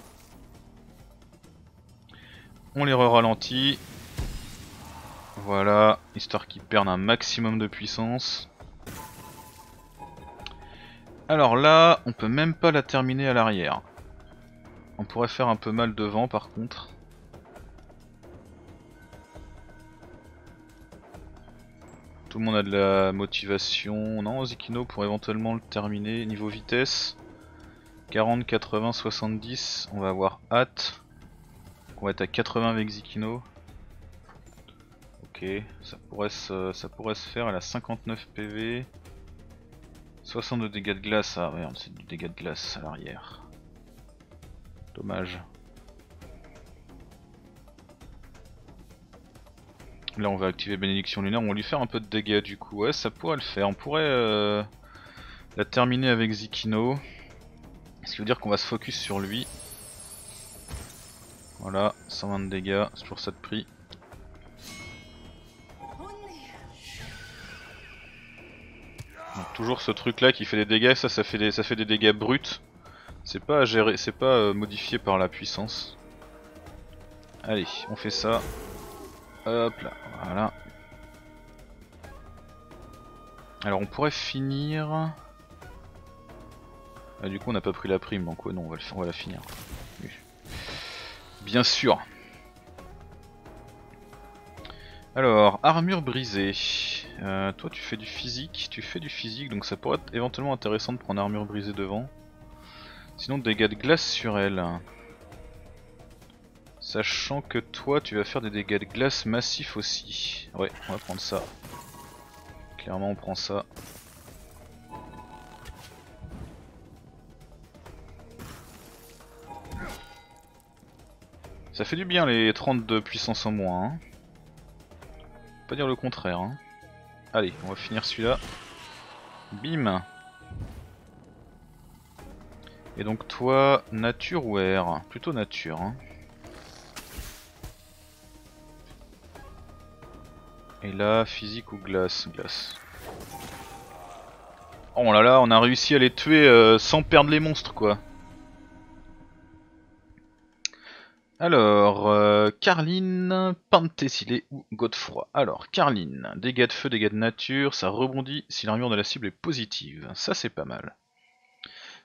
On les re-ralentit. Voilà, histoire qu'ils perdent un maximum de puissance. Alors là, on peut même pas la terminer à l'arrière. On pourrait faire un peu mal devant par contre. Tout le monde a de la motivation, non? Zikino pour éventuellement le terminer. Niveau vitesse 40, 80, 70, on va avoir hâte. On va être à 80 avec Zikino. Ok, ça pourrait se faire, elle a 59 PV. 60 de dégâts de glace, ah merde c'est du dégât de glace à l'arrière. Dommage. Là on va activer bénédiction lunaire, on va lui faire un peu de dégâts du coup, ouais ça pourrait le faire, on pourrait la terminer avec Zikino. Ce qui veut dire qu'on va se focus sur lui. Voilà, 120 de dégâts, c'est toujours ça de prix. Donc, toujours ce truc là qui fait des dégâts, ça fait des dégâts bruts. C'est pas à gérer, c'est pas modifié par la puissance. Allez, on fait ça. Hop là, voilà. Alors on pourrait finir... Ah, du coup on n'a pas pris la prime donc ouais, non on va la finir. Oui. Bien sûr. Alors, armure brisée. Toi tu fais du physique donc ça pourrait être éventuellement intéressant de prendre armure brisée devant. Sinon dégâts de glace sur elle. Sachant que toi tu vas faire des dégâts de glace massifs aussi. Ouais, on va prendre ça. Clairement on prend ça. Ça fait du bien les 30 de puissance en moins. Hein. Pas dire le contraire. Hein. Allez, on va finir celui-là. Bim. Et donc toi, nature ou air? Plutôt nature. Hein. Et là, physique ou glace? Glace. Oh là là, on a réussi à les tuer sans perdre les monstres quoi. Alors, Carline, Pantésilée ou Godefroy. Alors, Carline, dégâts de feu, dégâts de nature, ça rebondit si l'armure de la cible est positive. Ça, c'est pas mal.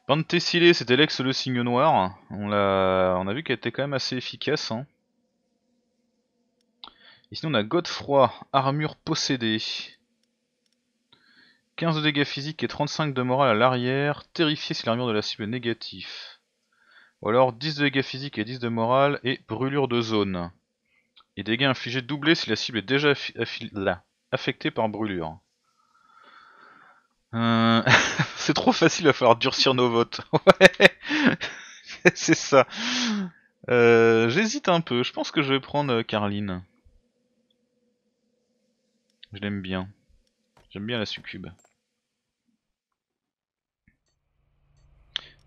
Pantésilée, c'était l'ex le signe noir. On a vu qu'elle était quand même assez efficace. Hein. Et sinon, on a Godefroy, armure possédée. 15 de dégâts physiques et 35 de morale à l'arrière. Terrifié si l'armure de la cible est négative. Ou alors 10 de dégâts physiques et 10 de morale et brûlure de zone. Et dégâts infligés doublés si la cible est déjà affectée par brûlure. C'est trop facile, il va falloir durcir nos votes. Ouais, c'est ça. J'hésite un peu, je pense que je vais prendre Carline. Je l'aime bien. J'aime bien la succube.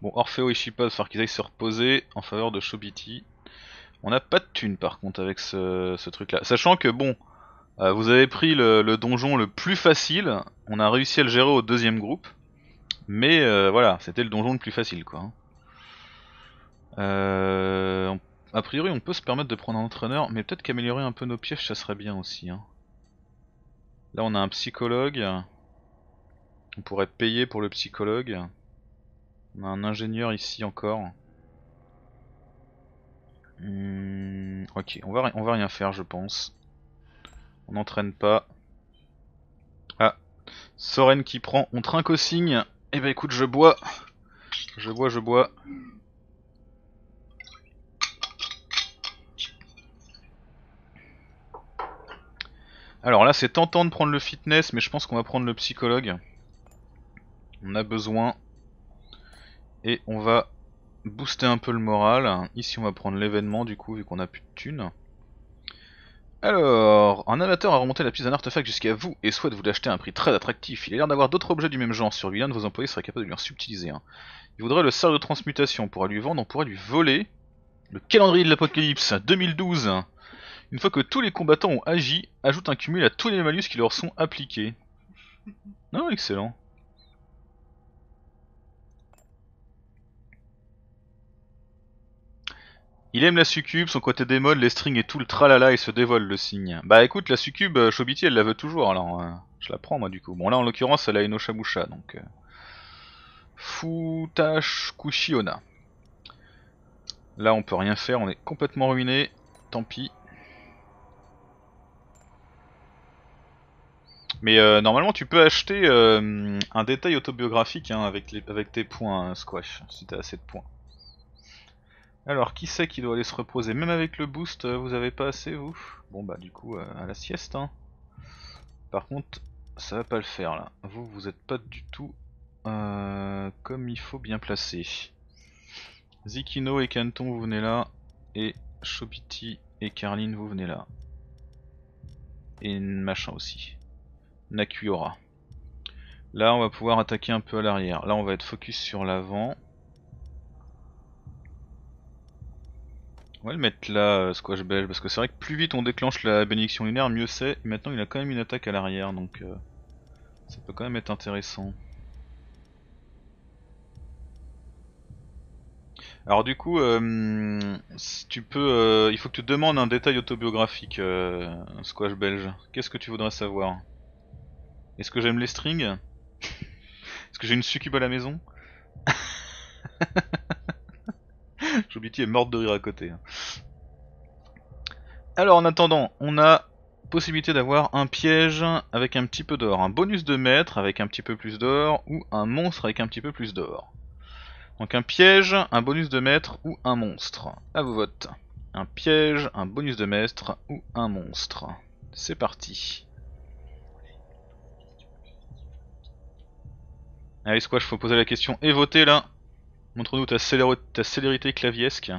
Bon, Orpheo et Chipa, il va falloir qu'ils aillent se reposer en faveur de Chobiti. On n'a pas de thune par contre avec ce truc là. Sachant que bon, vous avez pris le donjon le plus facile, on a réussi à le gérer au deuxième groupe. Mais voilà, c'était le donjon le plus facile quoi. A priori on peut se permettre de prendre un entraîneur, mais peut-être qu'améliorer un peu nos pièges ça serait bien aussi. Hein. Là on a un psychologue, on pourrait payer pour le psychologue. On a un ingénieur ici encore. Ok, on va rien faire je pense. On n'entraîne pas. Ah, Soren qui prend, on trinque au signe. Eh ben écoute, je bois. Je bois. Alors là c'est tentant de prendre le fitness, mais je pense qu'on va prendre le psychologue. On a besoin... Et on va booster un peu le moral. Ici on va prendre l'événement du coup vu qu'on a plus de thunes. Alors, un amateur a remonté la piste d'un artefact jusqu'à vous et souhaite vous l'acheter à un prix très attractif. Il a l'air d'avoir d'autres objets du même genre sur lui, l'un de vos employés serait capable de lui en subtiliser un. Il voudrait le cerf de transmutation, on pourra lui vendre, on pourrait lui voler le calendrier de l'apocalypse 2012. Une fois que tous les combattants ont agi, ajoute un cumul à tous les malus qui leur sont appliqués. Non, excellent. Il aime la succube, son côté démon, les strings et tout le tralala et se dévoile le signe. Bah écoute, la succube, Chobiti elle la veut toujours, alors je la prends moi du coup. Bon là en l'occurrence elle a une Oshabusha donc... Futash Kushiona. Là on peut rien faire, on est complètement ruiné, tant pis. Mais normalement tu peux acheter un détail autobiographique hein, avec tes points Squash, si t'as assez de points. Alors qui c'est qui doit aller se reposer? Même avec le boost vous avez pas assez vous? Bon bah du coup à la sieste hein. Par contre ça va pas le faire là. Vous êtes pas du tout comme il faut bien placé. Zikino et Canton vous venez là. Et Chobiti et Carline vous venez là. Et machin aussi. Nakuora. Là on va pouvoir attaquer un peu à l'arrière. Là on va être focus sur l'avant. On va le mettre là, Squash Belge, parce que c'est vrai que plus vite on déclenche la bénédiction lunaire, mieux c'est. Maintenant il a quand même une attaque à l'arrière, donc ça peut quand même être intéressant. Alors du coup, si tu peux, il faut que tu demandes un détail autobiographique, Squash Belge. Qu'est-ce que tu voudrais savoir? Est-ce que j'aime les strings? Est-ce que j'ai une succube à la maison? Chobiti est morte de rire à côté. Alors en attendant, on a possibilité d'avoir un piège avec un petit peu d'or, un bonus de maître avec un petit peu plus d'or, ou un monstre avec un petit peu plus d'or. Donc un piège, un bonus de maître ou un monstre. À vos votes. un piège, un bonus de maître ou un monstre. C'est parti. Allez Squash, faut poser la question et voter là. Montre-nous ta célérité claviesque.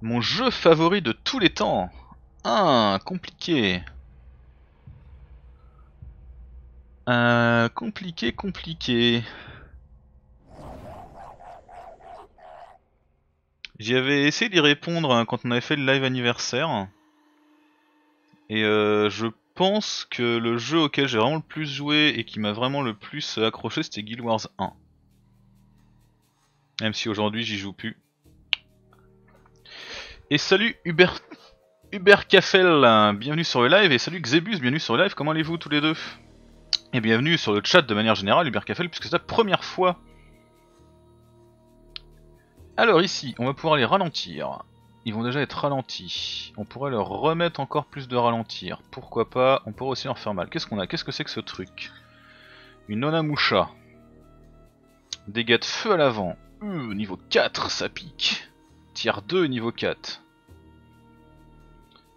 Mon jeu favori de tous les temps. Ah, compliqué. Compliqué. J'y avais essayé d'y répondre quand on avait fait le live anniversaire. Et je pense que le jeu auquel j'ai vraiment le plus joué et qui m'a vraiment le plus accroché, c'était Guild Wars 1. Même si aujourd'hui j'y joue plus. Et salut Hubert Kaffel, bienvenue sur le live. Et salut Xebus, bienvenue sur le live. Comment allez-vous tous les deux? Et bienvenue sur le chat de manière générale, Hubert Kaffel, puisque c'est la première fois. Alors ici, on va pouvoir les ralentir. Ils vont déjà être ralentis. On pourrait leur remettre encore plus de ralentir. Pourquoi pas, on pourrait aussi leur faire mal. Qu'est-ce qu'on a? Qu'est-ce que c'est que ce truc? Une Onamusha. Dégâts de feu à l'avant. Niveau 4, ça pique. Tiers 2, niveau 4.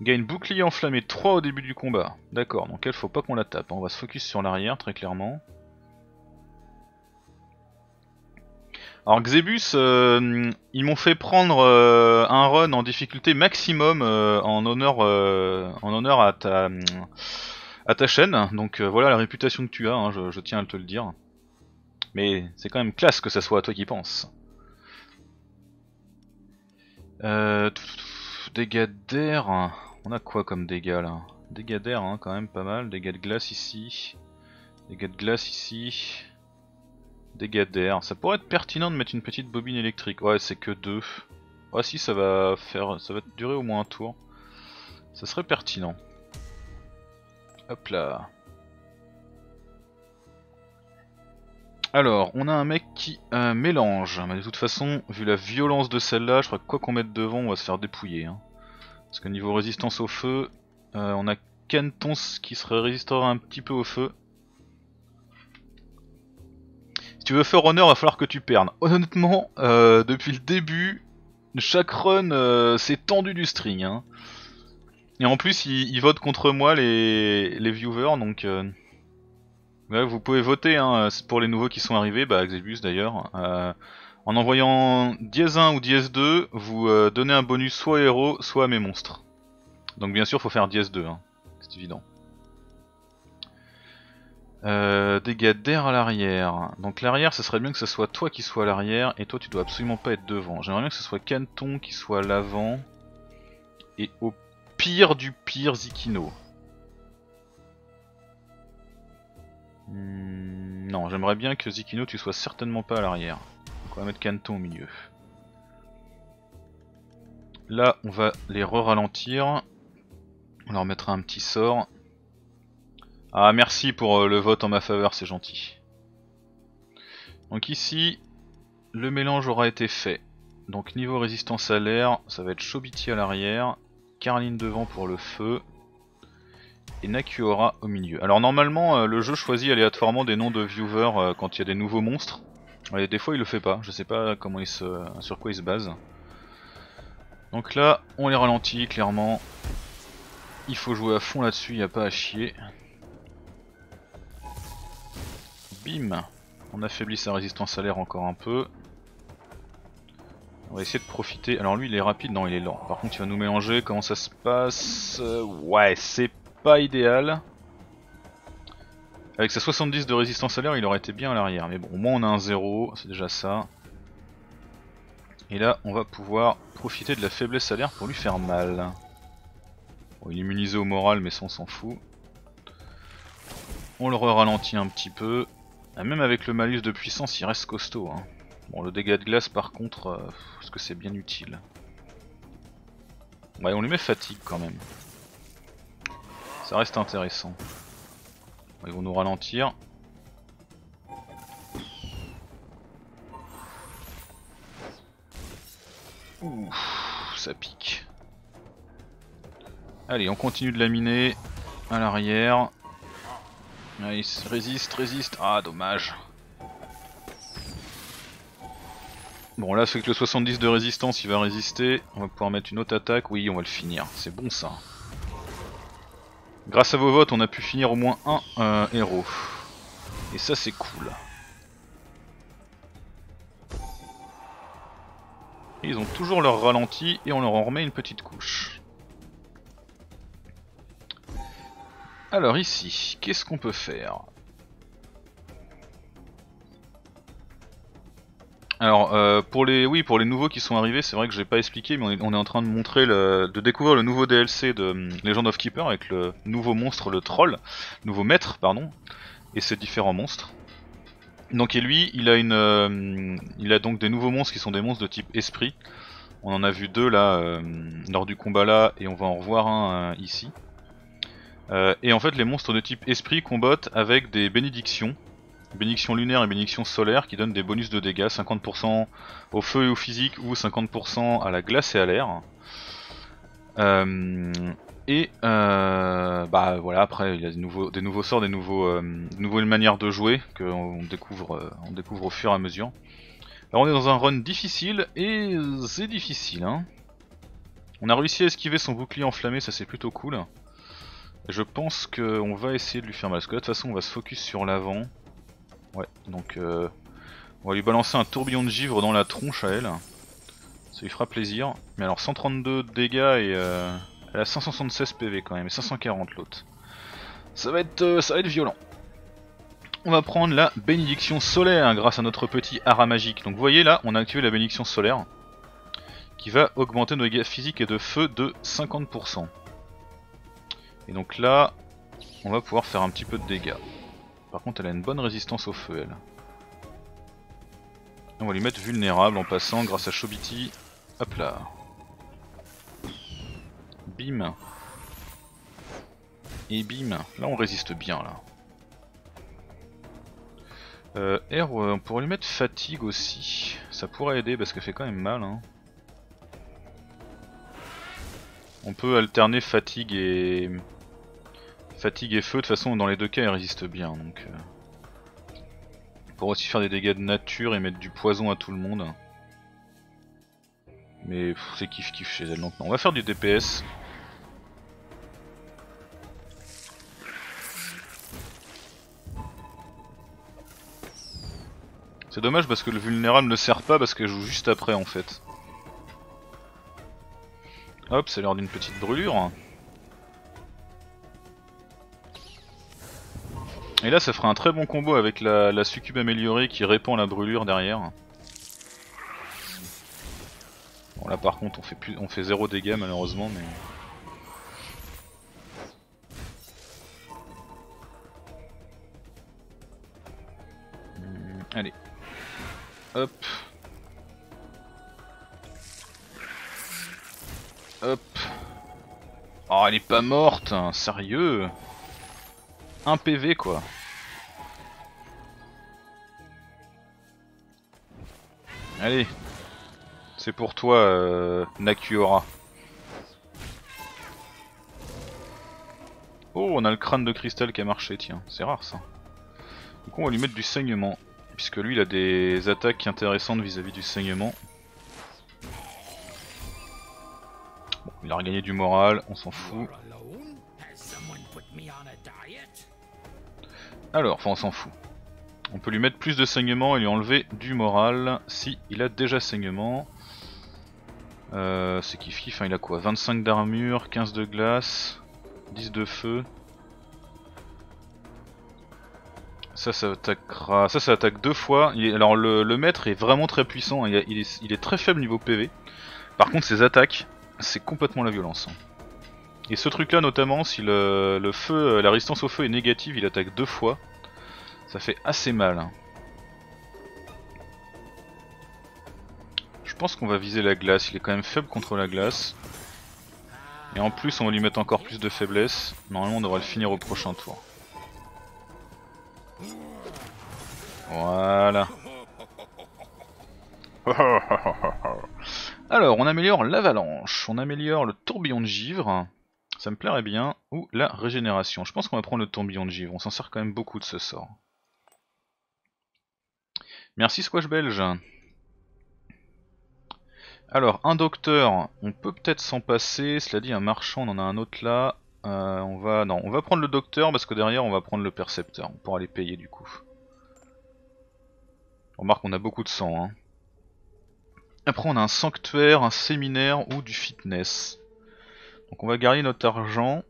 Gagne bouclier enflammé 3 au début du combat. D'accord, donc elle faut pas qu'on la tape. On va se focus sur l'arrière, très clairement. Alors Xebus, ils m'ont fait prendre un run en difficulté maximum en honneur à ta chaîne. Donc voilà la réputation que tu as, hein, je tiens à te le dire. Mais c'est quand même classe que ça soit à toi qui pense. Dégâts d'air, on a quoi comme dégâts là? Dégâts d'air hein, quand même pas mal, dégâts de glace ici. Dégâts de glace ici. Dégâts d'air, ça pourrait être pertinent de mettre une petite bobine électrique. Ouais, c'est que 2. Ah si, ça va faire, ça va durer au moins un tour. Ça serait pertinent. Hop là. Alors, on a un mec qui mélange. Mais de toute façon, vu la violence de celle-là, je crois que quoi qu'on mette devant, on va se faire dépouiller. Hein. Parce que niveau résistance au feu, on a Canton qui se résistera un petit peu au feu. Si tu veux faire honneur, va falloir que tu perdes. Honnêtement, depuis le début, chaque run s'est tendu du string. Hein. Et en plus, ils votent contre moi les viewers, donc ouais, vous pouvez voter hein, pour les nouveaux qui sont arrivés, bah Xebus d'ailleurs. En envoyant dièse 1 ou dièse 2, vous donnez un bonus soit aux héros, soit à mes monstres. Donc bien sûr, faut faire dièse 2, hein, c'est évident. Dégâts d'air à l'arrière. Donc l'arrière, ce serait bien que ce soit toi qui sois à l'arrière. Et toi tu dois absolument pas être devant. J'aimerais bien que ce soit Canton qui soit à l'avant. Et au pire du pire, Zikino. Non, j'aimerais bien que Zikino tu sois certainement pas à l'arrière. Donc on va mettre Canton au milieu. Là on va les re-ralentir. On leur mettra un petit sort. Ah merci pour le vote en ma faveur, c'est gentil. Donc ici, le mélange aura été fait. Donc niveau résistance à l'air, ça va être Chobiti à l'arrière, Carline devant pour le feu, et Nakuora au milieu. Alors normalement, le jeu choisit aléatoirement des noms de viewers quand il y a des nouveaux monstres. Et des fois il le fait pas, je sais pas comment sur quoi il se base. Donc là, on les ralentit clairement. Il faut jouer à fond là-dessus, il n'y a pas à chier. Bim, on affaiblit sa résistance à l'air encore un peu. On va essayer de profiter. Alors lui il est rapide, non il est lent. Par contre il va nous mélanger, comment ça se passe? Ouais, c'est pas idéal. Avec sa 70 de résistance à l'air il aurait été bien à l'arrière. Mais bon, au moins on a un 0, c'est déjà ça. Et là on va pouvoir profiter de la faiblesse à l'air pour lui faire mal. Bon, il est immunisé au moral mais ça on s'en fout. On le ralentit un petit peu. Même avec le malus de puissance, il reste costaud. Hein. Bon, le dégât de glace, par contre, est-ce que c'est bien utile? Ouais, on lui met fatigue quand même. Ça reste intéressant. Ils vont nous ralentir. Ouf, ça pique. Allez, on continue de la miner à l'arrière. Nice, résiste, résiste. Ah, dommage. Bon, là, c'est que le 70 de résistance, il va résister. On va pouvoir mettre une autre attaque. Oui, on va le finir. C'est bon, ça. Grâce à vos votes, on a pu finir au moins un héros. Et ça, c'est cool. Et ils ont toujours leur ralenti et on leur en remet une petite couche. Alors ici, qu'est-ce qu'on peut faire? Alors pour les nouveaux qui sont arrivés, c'est vrai que j'ai pas expliqué, mais on est en train de montrer de découvrir le nouveau DLC de Legend of Keepers avec le nouveau monstre, le troll, nouveau maître pardon, et ses différents monstres. Donc et lui, il a donc des nouveaux monstres qui sont des monstres de type esprit. On en a vu deux là lors du combat là, et on va en revoir un ici. Et en fait les monstres de type esprit combattent avec des bénédictions. Bénédiction lunaire et bénédiction solaire qui donnent des bonus de dégâts, 50% au feu et au physique ou 50% à la glace et à l'air. Bah voilà, après il y a des nouveaux sorts, des nouvelles manières de jouer qu'on découvre, on découvre au fur et à mesure. Alors on est dans un run difficile et c'est difficile hein. On a réussi à esquiver son bouclier enflammé, ça c'est plutôt cool. Je pense qu'on va essayer de lui faire mal, parce que là, de toute façon on va se focus sur l'avant. Ouais, donc on va lui balancer un tourbillon de givre dans la tronche à elle. Ça lui fera plaisir. Mais alors 132 dégâts et... Elle a 576 PV quand même, et 540 l'autre. Ça va être violent. On va prendre la bénédiction solaire grâce à notre petit hara magique. Donc vous voyez là, on a activé la bénédiction solaire, qui va augmenter nos dégâts physiques et de feu de 50%. Et donc là, on va pouvoir faire un petit peu de dégâts. Par contre elle a une bonne résistance au feu elle. On va lui mettre vulnérable en passant grâce à Chobiti. Hop là. Bim. Et bim. Là on résiste bien là. R, on pourrait lui mettre fatigue aussi. Ça pourrait aider parce qu'elle fait quand même mal hein. On peut alterner fatigue et feu, de toute façon dans les deux cas elle résiste bien donc. On pourrait aussi faire des dégâts de nature et mettre du poison à tout le monde. Mais c'est kiff kiff chez elle. Donc on va faire du DPS. C'est dommage parce que le vulnérable ne sert pas parce qu'elle joue juste après en fait. Hop, c'est l'heure d'une petite brûlure. Et là ça fera un très bon combo avec la succube améliorée qui répand la brûlure derrière. Bon là par contre on fait 0 dégâts malheureusement mais... Allez. Hop. Hop. Oh elle est pas morte hein, sérieux. 1 PV quoi. Allez, c'est pour toi Nakuora. Oh on a le crâne de cristal qui a marché, tiens, c'est rare ça. Du coup on va lui mettre du saignement, puisque lui il a des attaques intéressantes vis-à-vis du saignement. Bon, il a regagné du moral, on s'en fout. Alors, enfin on s'en fout. On peut lui mettre plus de saignement et lui enlever du moral si il a déjà saignement. C'est kiff kiff, hein, il a quoi, 25 d'armure, 15 de glace, 10 de feu. Ça attaque deux fois. Alors le maître est vraiment très puissant, hein, il est très faible niveau PV. Par contre ses attaques, c'est complètement la violence. Hein. Et ce truc là notamment, si la résistance au feu est négative, il attaque deux fois. Ça fait assez mal. Je pense qu'on va viser la glace, il est quand même faible contre la glace. Et en plus on va lui mettre encore plus de faiblesse. Normalement on devrait le finir au prochain tour. Voilà. Alors on améliore l'avalanche, on améliore le tourbillon de givre. Ça me plairait bien. Ou la régénération. Je pense qu'on va prendre le tourbillon de givre. On s'en sert quand même beaucoup de ce sort. Merci Squash belge. Alors, un docteur, on peut-être s'en passer. Cela dit, un marchand, on en a un autre là. Non, on va prendre le docteur parce que derrière, on va prendre le percepteur. On pourra les payer du coup. Remarque, on a beaucoup de sang. Hein. Après, on a un sanctuaire, un séminaire ou du fitness. Donc, on va garder notre argent.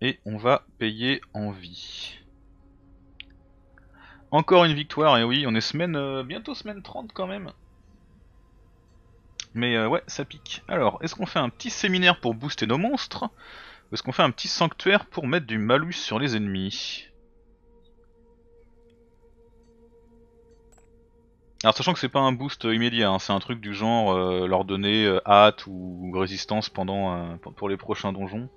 Et on va payer en vie. Encore une victoire, et oui, on est semaine bientôt semaine 30 quand même. Mais ouais, ça pique. Alors, est-ce qu'on fait un petit séminaire pour booster nos monstres? Ou est-ce qu'on fait un petit sanctuaire pour mettre du malus sur les ennemis? Alors, sachant que c'est pas un boost immédiat, hein, c'est un truc du genre leur donner hâte ou résistance pendant pour les prochains donjons.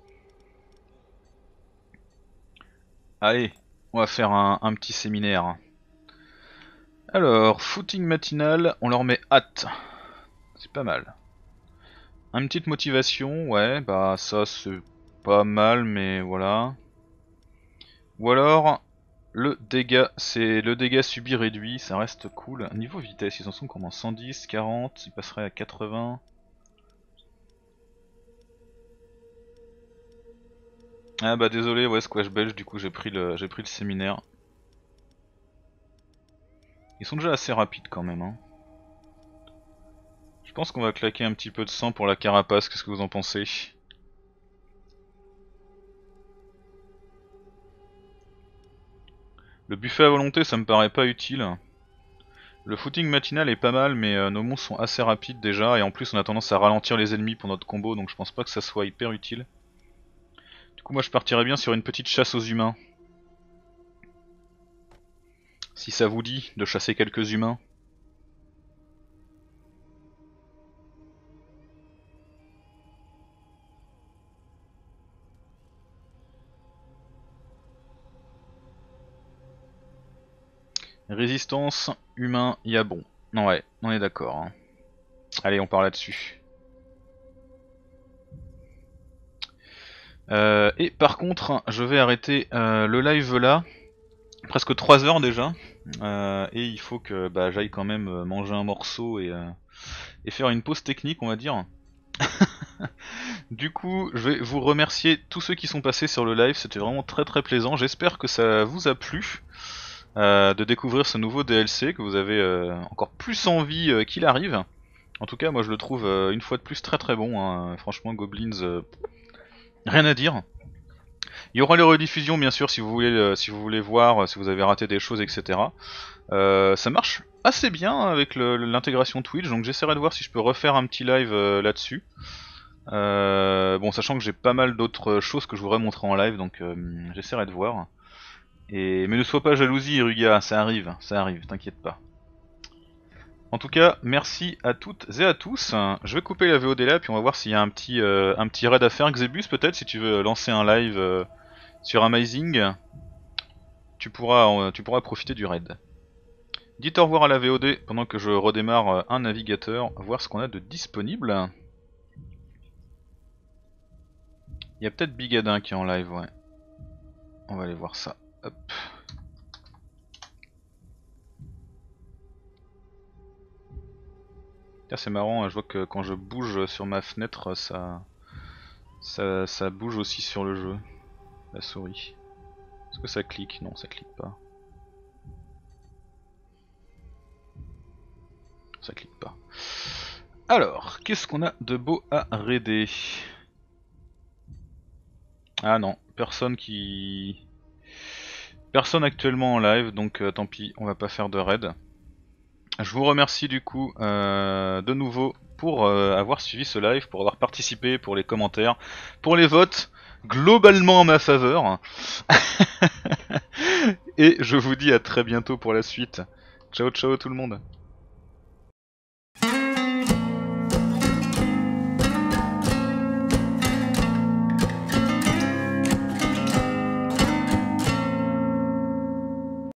Allez, on va faire un petit séminaire. Alors, footing matinal, on leur met hâte. C'est pas mal. Une petite motivation, ouais, bah ça c'est pas mal, mais voilà. Ou alors, le dégât, c'est le dégât subi réduit, ça reste cool. Niveau vitesse, ils en sont comment? 110, 40, ils passeraient à 80. Ah bah désolé, ouais, Squash belge, du coup j'ai pris le séminaire. Ils sont déjà assez rapides quand même, hein. Je pense qu'on va claquer un petit peu de sang pour la carapace, qu'est-ce que vous en pensez? Le buffet à volonté ça me paraît pas utile. Le footing matinal est pas mal mais nos monstres sont assez rapides déjà et en plus on a tendance à ralentir les ennemis pour notre combo donc je pense pas que ça soit hyper utile. Du coup moi je partirais bien sur une petite chasse aux humains. Si ça vous dit de chasser quelques humains. Résistance, humain, y a bon. Non, ouais, on est d'accord. Hein. Allez, on part là-dessus. Et par contre, je vais arrêter le live là. Presque 3 heures déjà. Et il faut que bah, j'aille quand même manger un morceau et faire une pause technique, on va dire. Du coup, je vais vous remercier tous ceux qui sont passés sur le live. C'était vraiment très très plaisant. J'espère que ça vous a plu. De découvrir ce nouveau DLC, que vous avez encore plus envie qu'il arrive. En tout cas moi je le trouve une fois de plus très très bon, hein. Franchement Goblins, rien à dire. Il y aura les rediffusions bien sûr si vous voulez, voir, si vous avez raté des choses etc. Ça marche assez bien avec l'intégration Twitch, donc j'essaierai de voir si je peux refaire un petit live là-dessus. Bon sachant que j'ai pas mal d'autres choses que je voudrais montrer en live, donc j'essaierai de voir. Et... mais ne sois pas jalousie Iruga, ça arrive, t'inquiète pas. En tout cas, merci à toutes et à tous. Je vais couper la VOD là, puis on va voir s'il y a un petit raid à faire. Xebus peut-être, si tu veux lancer un live sur Amazing, tu pourras profiter du raid. Dites au revoir à la VOD pendant que je redémarre un navigateur, voir ce qu'on a de disponible. Il y a peut-être Bigadin qui est en live, ouais. On va aller voir ça. Hop. C'est marrant, je vois que quand je bouge sur ma fenêtre, ça bouge aussi sur le jeu, la souris. Est-ce que ça clique? Non, ça clique pas. Ça clique pas. Alors, qu'est-ce qu'on a de beau à raider? Ah non, personne actuellement en live, donc tant pis, on va pas faire de raid. Je vous remercie du coup de nouveau pour avoir suivi ce live, pour avoir participé, pour les commentaires, pour les votes, globalement en ma faveur. Et je vous dis à très bientôt pour la suite. Ciao ciao tout le monde.